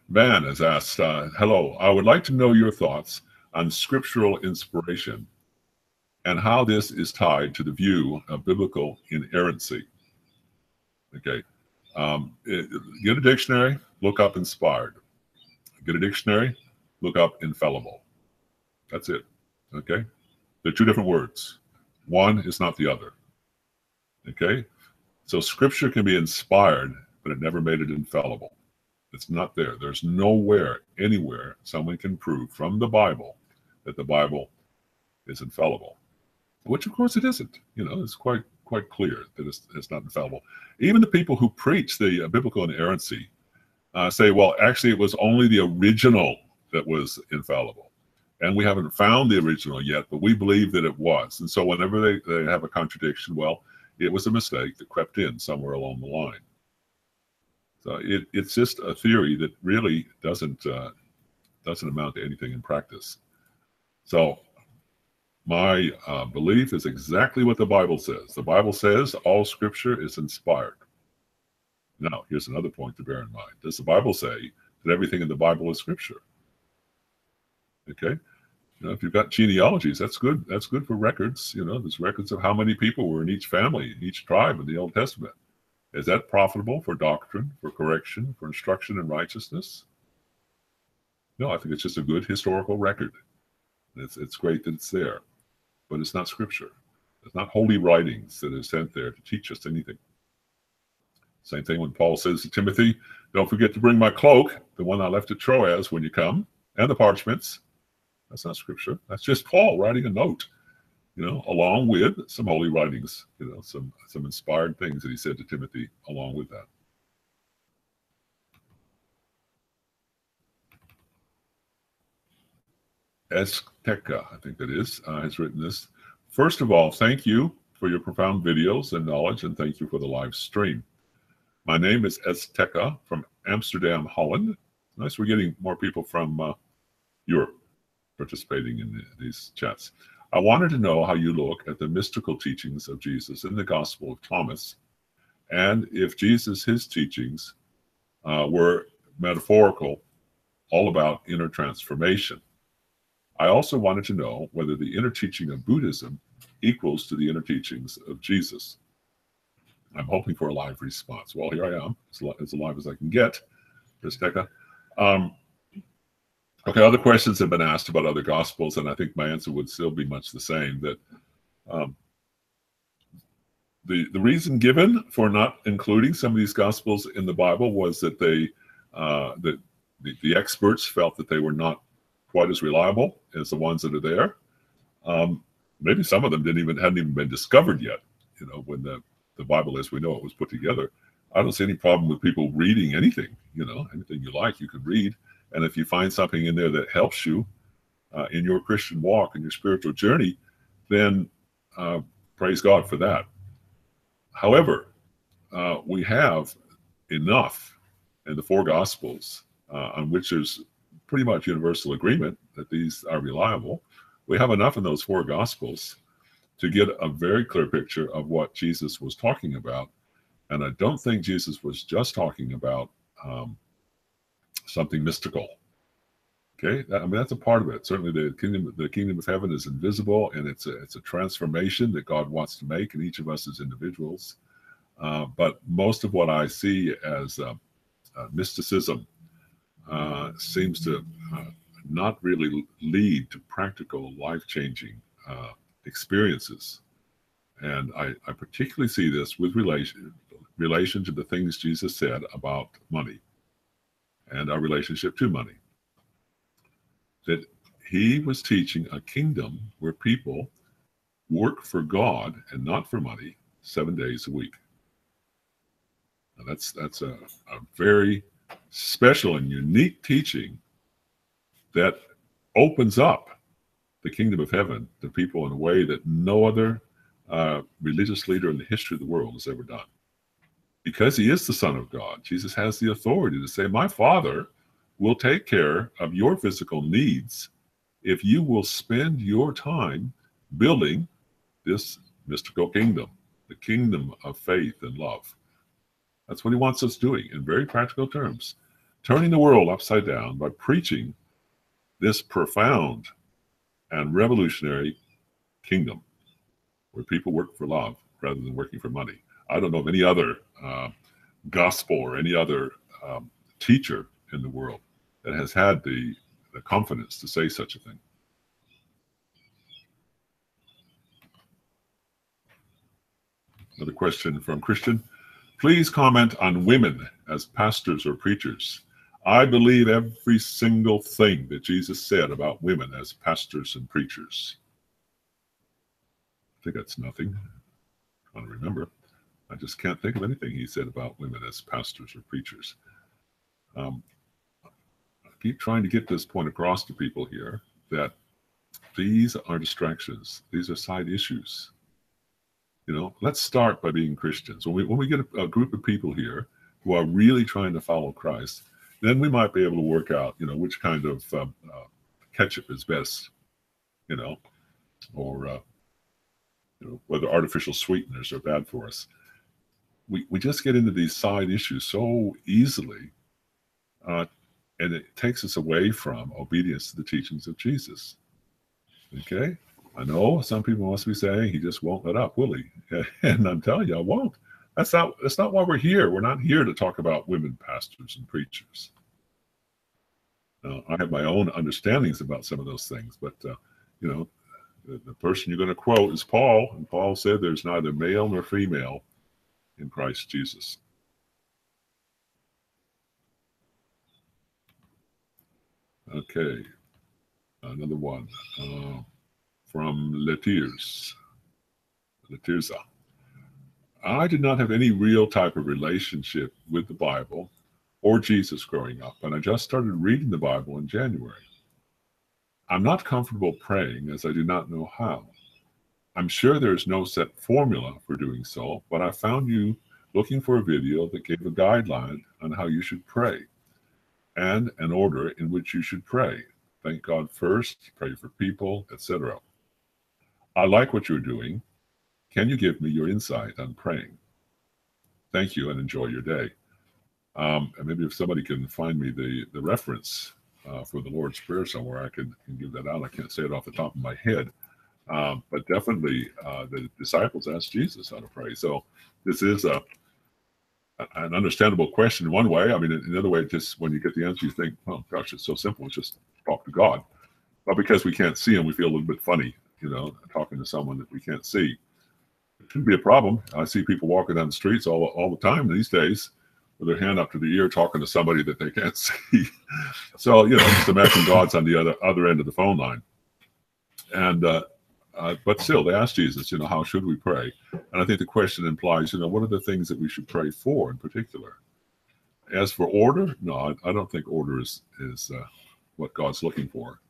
Van has asked, hello, I would like to know your thoughts on scriptural inspiration and how this is tied to the view of biblical inerrancy. Okay, get a dictionary, look up inspired. Get a dictionary, look up infallible. That's it, okay? They're two different words. One is not the other, okay? So scripture can be inspired, but it never made it infallible. It's not there. There's nowhere, anywhere, someone can prove from the Bible that the Bible is infallible. Which, of course, it isn't. You know, it's quite clear that it's not infallible. Even the people who preach the biblical inerrancy say, well, actually, it was only the original that was infallible. And we haven't found the original yet, but we believe that it was. And so whenever they have a contradiction, well, it was a mistake that crept in somewhere along the line. So it's just a theory that really doesn't amount to anything in practice. So my belief is exactly what the Bible says. The Bible says all scripture is inspired. Now, here's another point to bear in mind. Does the Bible say that everything in the Bible is scripture? Okay? You know, if you've got genealogies, that's good. That's good for records. You know, there's records of how many people were in each family, each tribe in the Old Testament. Is that profitable for doctrine, for correction, for instruction in righteousness? No, I think it's just a good historical record. It's great that it's there. But it's not scripture. It's not holy writings that are sent there to teach us anything. Same thing when Paul says to Timothy, don't forget to bring my cloak, the one I left at Troas when you come, and the parchments. That's not scripture. That's just Paul writing a note, you know, along with some holy writings, you know, some inspired things that he said to Timothy along with that. Azteca, I think that is, has written this. First of all, thank you for your profound videos and knowledge, and thank you for the live stream. My name is Azteca from Amsterdam, Holland. Nice, we're getting more people from Europe participating in these chats. I wanted to know how you look at the mystical teachings of Jesus in the Gospel of Thomas, and if his teachings were metaphorical, all about inner transformation. I also wanted to know whether the inner teaching of Buddhism equals to the inner teachings of Jesus. I'm hoping for a live response. Well, here I am, as alive as I can get, Azteca. Okay, other questions have been asked about other Gospels, and I think my answer would still be much the same, that the reason given for not including some of these Gospels in the Bible was that the experts felt that they were not quite as reliable as the ones that are there. Maybe some of them hadn't even been discovered yet. You know, when the Bible as we know it was put together, I don't see any problem with people reading anything. You know, anything you like, you can read, and if you find something in there that helps you in your Christian walk and your spiritual journey, then praise God for that. However, we have enough in the four Gospels on which there's pretty much universal agreement that these are reliable. We have enough in those four Gospels to get a very clear picture of what Jesus was talking about. And I don't think Jesus was just talking about something mystical. Okay, I mean, that's a part of it. Certainly the kingdom of heaven is invisible, and it's a transformation that God wants to make in each of us as individuals. But most of what I see as mysticism seems to not really lead to practical, life-changing experiences. And I particularly see this with relation to the things Jesus said about money and our relationship to money. That he was teaching a kingdom where people work for God and not for money 7 days a week. Now that's a very special and unique teaching that opens up the kingdom of heaven to people in a way that no other religious leader in the history of the world has ever done. Because he is the Son of God, Jesus has the authority to say, my Father will take care of your physical needs if you will spend your time building this mystical kingdom, the kingdom of faith and love. That's what he wants us doing in very practical terms, turning the world upside down by preaching this profound and revolutionary kingdom where people work for love rather than working for money. I don't know of any other gospel or any other teacher in the world that has had the confidence to say such a thing. Another question from Christian. Please comment on women as pastors or preachers. I believe every single thing that Jesus said about women as pastors and preachers. I think that's nothing. I don't remember. I just can't think of anything he said about women as pastors or preachers. I keep trying to get this point across to people here that these are distractions. These are side issues. You know, let's start by being Christians. When we get a group of people here who are really trying to follow Christ, then we might be able to work out, you know, which kind of ketchup is best, you know, or you know, whether artificial sweeteners are bad for us. We just get into these side issues so easily, and it takes us away from obedience to the teachings of Jesus. Okay? I know some people must be saying, he just won't let up, will he? And I'm telling you, I won't. That's not why we're here. We're not here to talk about women pastors and preachers. I have my own understandings about some of those things, but you know, the person you're going to quote is Paul, and Paul said there's neither male nor female in Christ Jesus. Okay, another one from Letirza. I did not have any real type of relationship with the Bible or Jesus growing up, and I just started reading the Bible in January. I'm not comfortable praying as I do not know how. I'm sure there is no set formula for doing so, but I found you looking for a video that gave a guideline on how you should pray and an order in which you should pray. Thank God first, pray for people, etc. I like what you're doing. Can you give me your insight on praying? Thank you and enjoy your day. And maybe if somebody can find me the reference for the Lord's Prayer somewhere, I can give that out. I can't say it off the top of my head. But definitely the disciples asked Jesus how to pray. So this is an understandable question in one way. I mean, in another way, just when you get the answer, you think, oh, gosh, it's so simple. It's just talk to God. But because we can't see him, we feel a little bit funny, you know, talking to someone that we can't see. It shouldn't be a problem. I see people walking down the streets all the time these days with their hand up to the ear talking to somebody that they can't see. So, you know, just imagine God's on the other end of the phone line. And, but still, they asked Jesus, you know, how should we pray? And I think the question implies, you know, what are the things that we should pray for in particular? As for order, no, I don't think order is what God's looking for.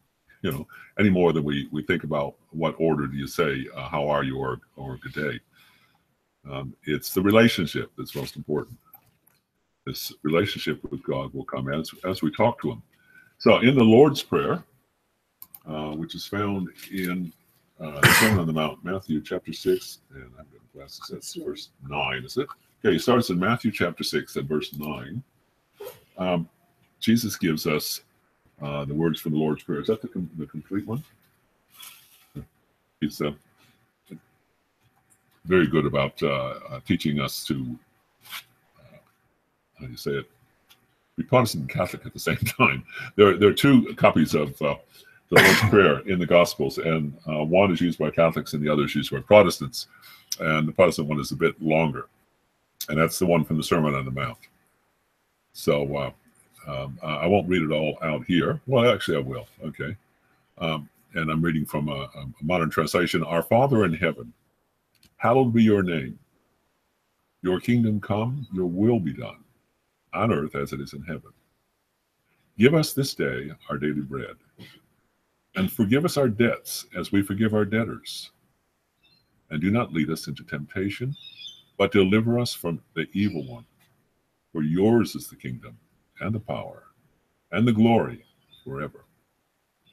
You know, any more than we think about what order do you say, how are you, or good day. It's the relationship that's most important. This relationship with God will come as we talk to him. So in the Lord's Prayer, which is found in the Sermon on the Mount, Matthew chapter 6, and I've got glasses, that's verse 9, is it? Okay, it starts in Matthew chapter 6 at verse 9. Jesus gives us the words from the Lord's Prayer. Is that the complete one? He's very good about teaching us to, how do you say it, be Protestant and Catholic at the same time. There are two copies of the Lord's Prayer in the Gospels, and one is used by Catholics and the other is used by Protestants. And the Protestant one is a bit longer. And that's the one from the Sermon on the Mount. So, I won't read it all out here. Well, actually, I will. Okay. And I'm reading from a modern translation. Our Father in heaven, hallowed be your name. Your kingdom come, your will be done, on earth as it is in heaven. Give us this day our daily bread, and forgive us our debts as we forgive our debtors. And do not lead us into temptation, but deliver us from the evil one. For yours is the kingdom, and the power, and the glory forever.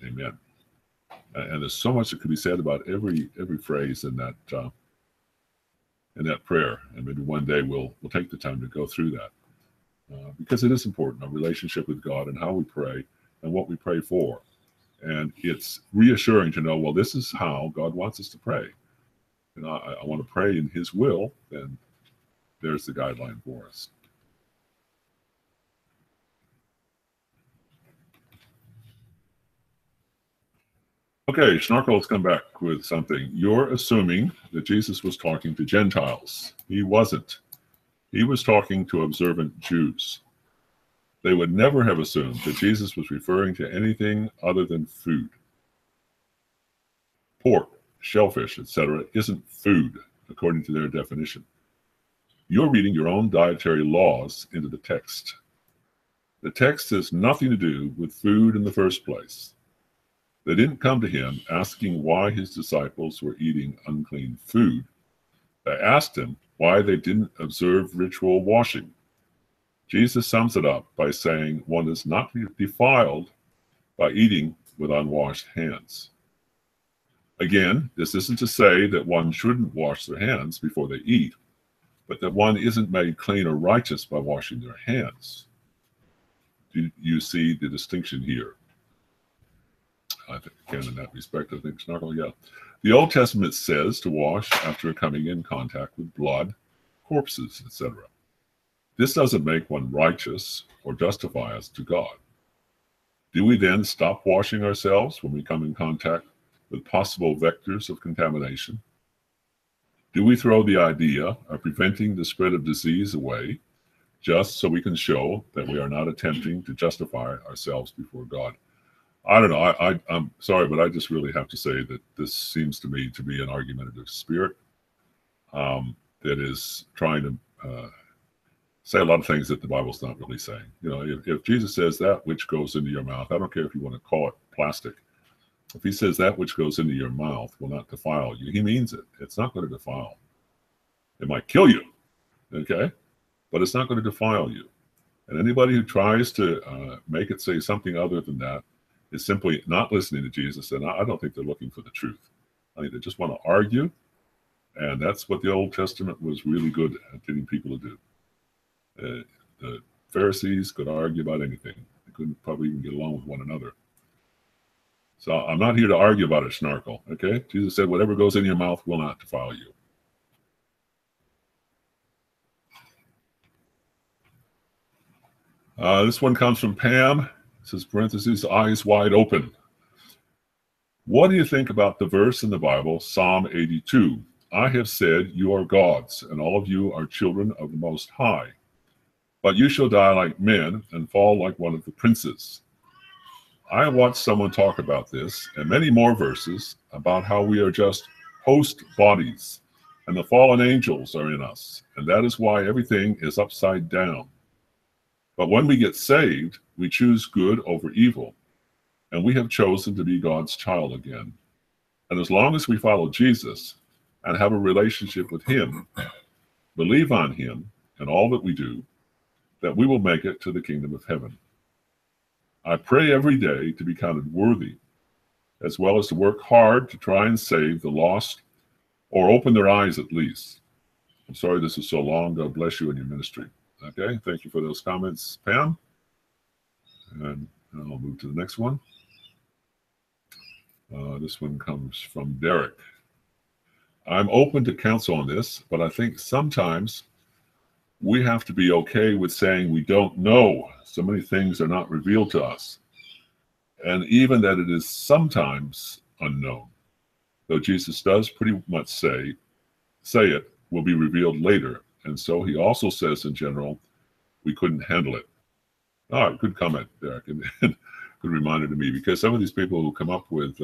Amen. And there's so much that could be said about every phrase in that prayer. And maybe one day we'll take the time to go through that. Because it is important, our relationship with God and how we pray and what we pray for. And it's reassuring to know, well, this is how God wants us to pray. And I want to pray in his will, then there's the guideline for us. Okay, Schnarkel has come back with something. You're assuming that Jesus was talking to Gentiles. He wasn't. He was talking to observant Jews. They would never have assumed that Jesus was referring to anything other than food. Pork, shellfish, etc. isn't food, according to their definition. You're reading your own dietary laws into the text. The text has nothing to do with food in the first place. They didn't come to him asking why his disciples were eating unclean food. They asked him why they didn't observe ritual washing. Jesus sums it up by saying one is not defiled by eating with unwashed hands. Again, this isn't to say that one shouldn't wash their hands before they eat, but that one isn't made clean or righteous by washing their hands. Do you see the distinction here? I think, again, in that respect, I think Snarkle, yeah. The Old Testament says to wash after coming in contact with blood, corpses, etc. This doesn't make one righteous or justify us to God. Do we then stop washing ourselves when we come in contact with possible vectors of contamination? Do we throw the idea of preventing the spread of disease away just so we can show that we are not attempting to justify ourselves before God? I don't know. I'm sorry, but I just really have to say that this seems to me to be an argumentative spirit that is trying to say a lot of things that the Bible's not really saying. You know, if Jesus says that which goes into your mouth, I don't care if you want to call it plastic. If he says that which goes into your mouth will not defile you, he means it. It's not going to defile. It might kill you, okay? But it's not going to defile you. And anybody who tries to make it say something other than that is simply not listening to Jesus, and I don't think they're looking for the truth. I think they just want to argue, and that's what the Old Testament was really good at getting people to do. The Pharisees could argue about anything. They couldn't probably even get along with one another. So I'm not here to argue about it, Schnarkel, okay? Jesus said, whatever goes in your mouth will not defile you. This one comes from Pam. It says, parentheses, eyes wide open. What do you think about the verse in the Bible, Psalm 82? I have said, you are gods, and all of you are children of the Most High. But you shall die like men and fall like one of the princes. I watched someone talk about this, and many more verses, about how we are just host bodies, and the fallen angels are in us, and that is why everything is upside down. But when we get saved, we choose good over evil, and we have chosen to be God's child again. And as long as we follow Jesus and have a relationship with him, believe on him and all that we do, that we will make it to the kingdom of heaven. I pray every day to be counted worthy, as well as to work hard to try and save the lost, or open their eyes at least. I'm sorry this is so long. God bless you in your ministry. Okay, thank you for those comments, Pam. And I'll move to the next one. This one comes from Derek. I'm open to counsel on this, but I think sometimes we have to be okay with saying we don't know. So many things are not revealed to us. And even that it is sometimes unknown. Though Jesus does pretty much say it will be revealed later. And so he also says, in general, we couldn't handle it. All right, good comment, Derek, and good reminder to me, because some of these people who come up with,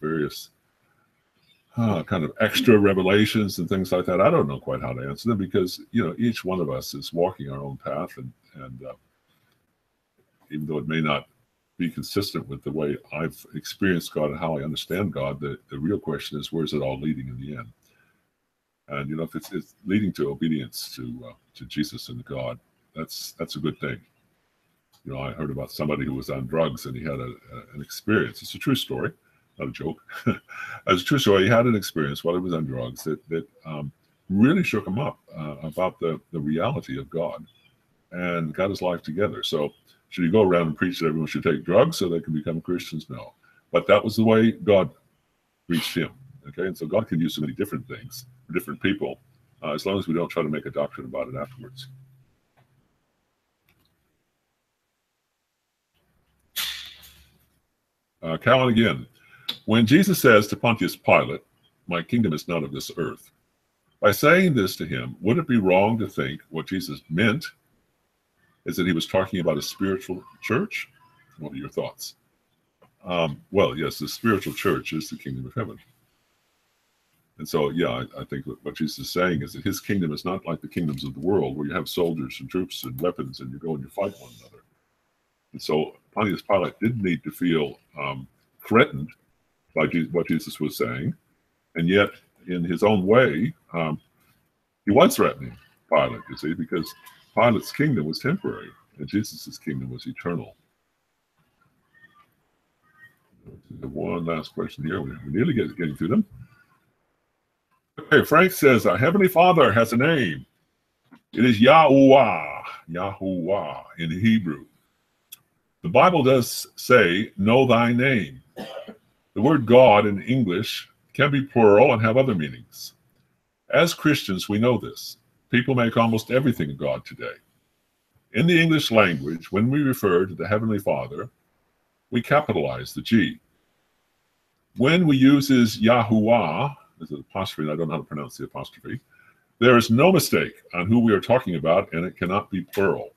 various kind of extra revelations and things like that. I don't know quite how to answer them, because, you know, each one of us is walking our own path, and even though it may not be consistent with the way I've experienced God and how I understand God, the real question is, where's it all leading in the end? And, you know, if it's leading to obedience to Jesus and God, that's a good thing. You know, I heard about somebody who was on drugs, and he had an experience. It's a true story, not a joke. It's a true story. He had an experience while he was on drugs that really shook him up about the reality of God, and got his life together. So should he go around and preach that everyone should take drugs so they can become Christians? No. But that was the way God reached him. Okay, and so God can use so many different things for different people, as long as we don't try to make a doctrine about it afterwards. Callan again. When Jesus says to Pontius Pilate, "My kingdom is not of this earth," by saying this to him, would it be wrong to think what Jesus meant is that he was talking about a spiritual church? What are your thoughts? Well, yes, the spiritual church is the kingdom of heaven. And so, yeah, I think what Jesus is saying is that his kingdom is not like the kingdoms of the world, where you have soldiers and troops and weapons, and you go and you fight one another. And so Pontius Pilate did need to feel threatened by what Jesus was saying. And yet, in his own way, he was threatening Pilate, you see, because Pilate's kingdom was temporary, and Jesus' kingdom was eternal. One last question here. We're nearly getting through them. Okay, Frank says, our Heavenly Father has a name. It is Yahuwah, Yahuwah in Hebrew. The Bible does say, know thy name. The word God in English can be plural and have other meanings. As Christians, we know this. People make almost everything God today. In the English language, when we refer to the Heavenly Father, we capitalize the G. When we use his Yahuwah, there's an apostrophe, and I don't know how to pronounce the apostrophe, there is no mistake on who we are talking about, and it cannot be plural.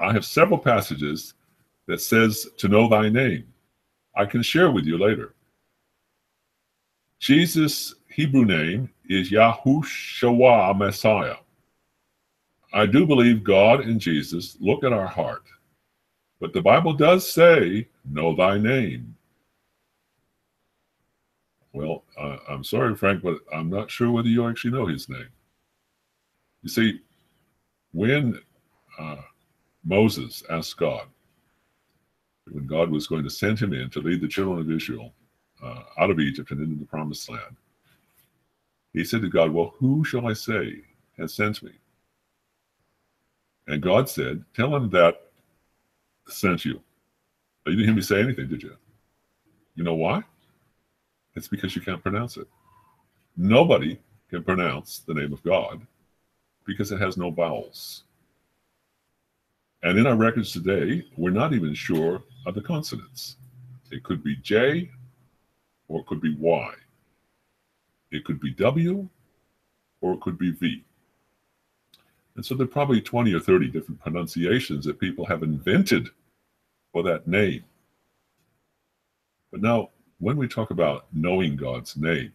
I have several passages that says to know thy name. I can share with you later. Jesus' Hebrew name is Yahushua Messiah. I do believe God and Jesus look at our heart, but the Bible does say, know thy name. Well, I'm sorry, Frank, but I'm not sure whether you actually know his name. You see, when Moses asked God, when God was going to send him in to lead the children of Israel out of Egypt and into the promised land, he said to God, well, who shall I say has sent me? And God said, tell him that sent you. But you didn't hear me say anything, did you? You know why? It's because you can't pronounce it. Nobody can pronounce the name of God because it has no vowels. And in our records today, we're not even sure of the consonants. It could be J, or it could be Y. It could be W, or it could be V. And so there are probably 20 or 30 different pronunciations that people have invented for that name. But now, when we talk about knowing God's name,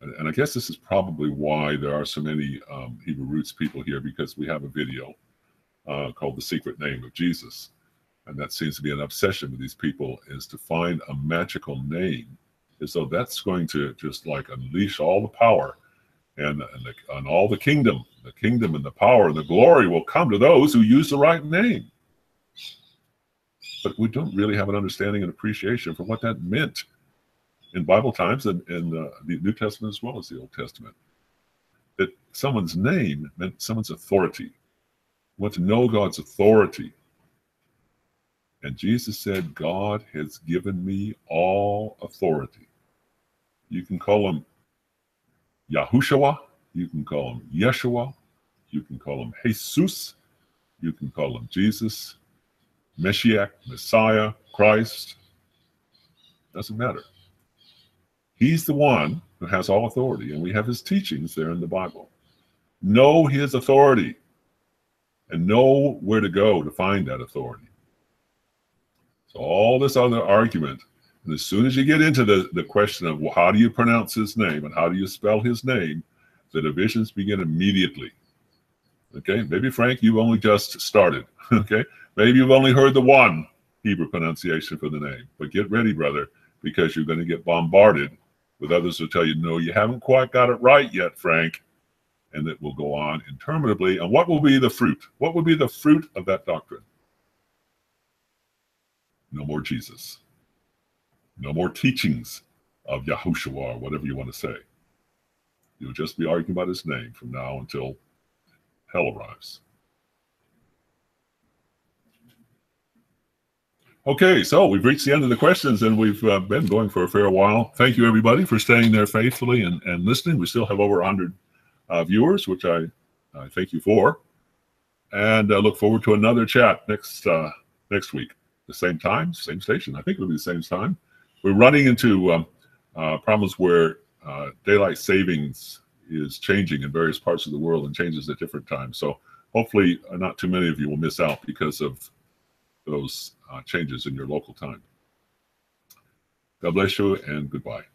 and I guess this is probably why there are so many Hebrew roots people here, because we have a video called The Secret Name of Jesus. And that seems to be an obsession with these people, is to find a magical name, as though that's going to just like unleash all the power and all the kingdom and the power and the glory will come to those who use the right name. But we don't really have an understanding and appreciation for what that meant in Bible times and in the New Testament as well as the Old Testament. That someone's name meant someone's authority. We want to know God's authority. And Jesus said, God has given me all authority. You can call him Yahushua. You can call him Yeshua. You can call him Jesus. You can call him Jesus. Meshiach, Messiah, Christ, doesn't matter. He's the one who has all authority, and we have his teachings there in the Bible. Know his authority, and know where to go to find that authority. So all this other argument And as soon as you get into the question of, well, how do you pronounce his name and how do you spell his name, the divisions begin immediately. Okay, maybe, Frank, you've only just started. Okay, maybe you've only heard the one Hebrew pronunciation for the name. But get ready, brother, because you're going to get bombarded with others who tell you, no, you haven't quite got it right yet, Frank. And it will go on interminably. And what will be the fruit? What will be the fruit of that doctrine? No more Jesus. No more teachings of Yahushua, or whatever you want to say. You'll just be arguing about his name from now until hell arrives. Okay, so we've reached the end of the questions, and we've been going for a fair while. Thank you, everybody, for staying there faithfully and listening. We still have over 100 viewers, which I thank you for. And I look forward to another chat next week. The same time, same station. I think it'll be the same time. We're running into problems where daylight savings is changing in various parts of the world and changes at different times. So hopefully not too many of you will miss out because of those changes in your local time. God bless you and goodbye.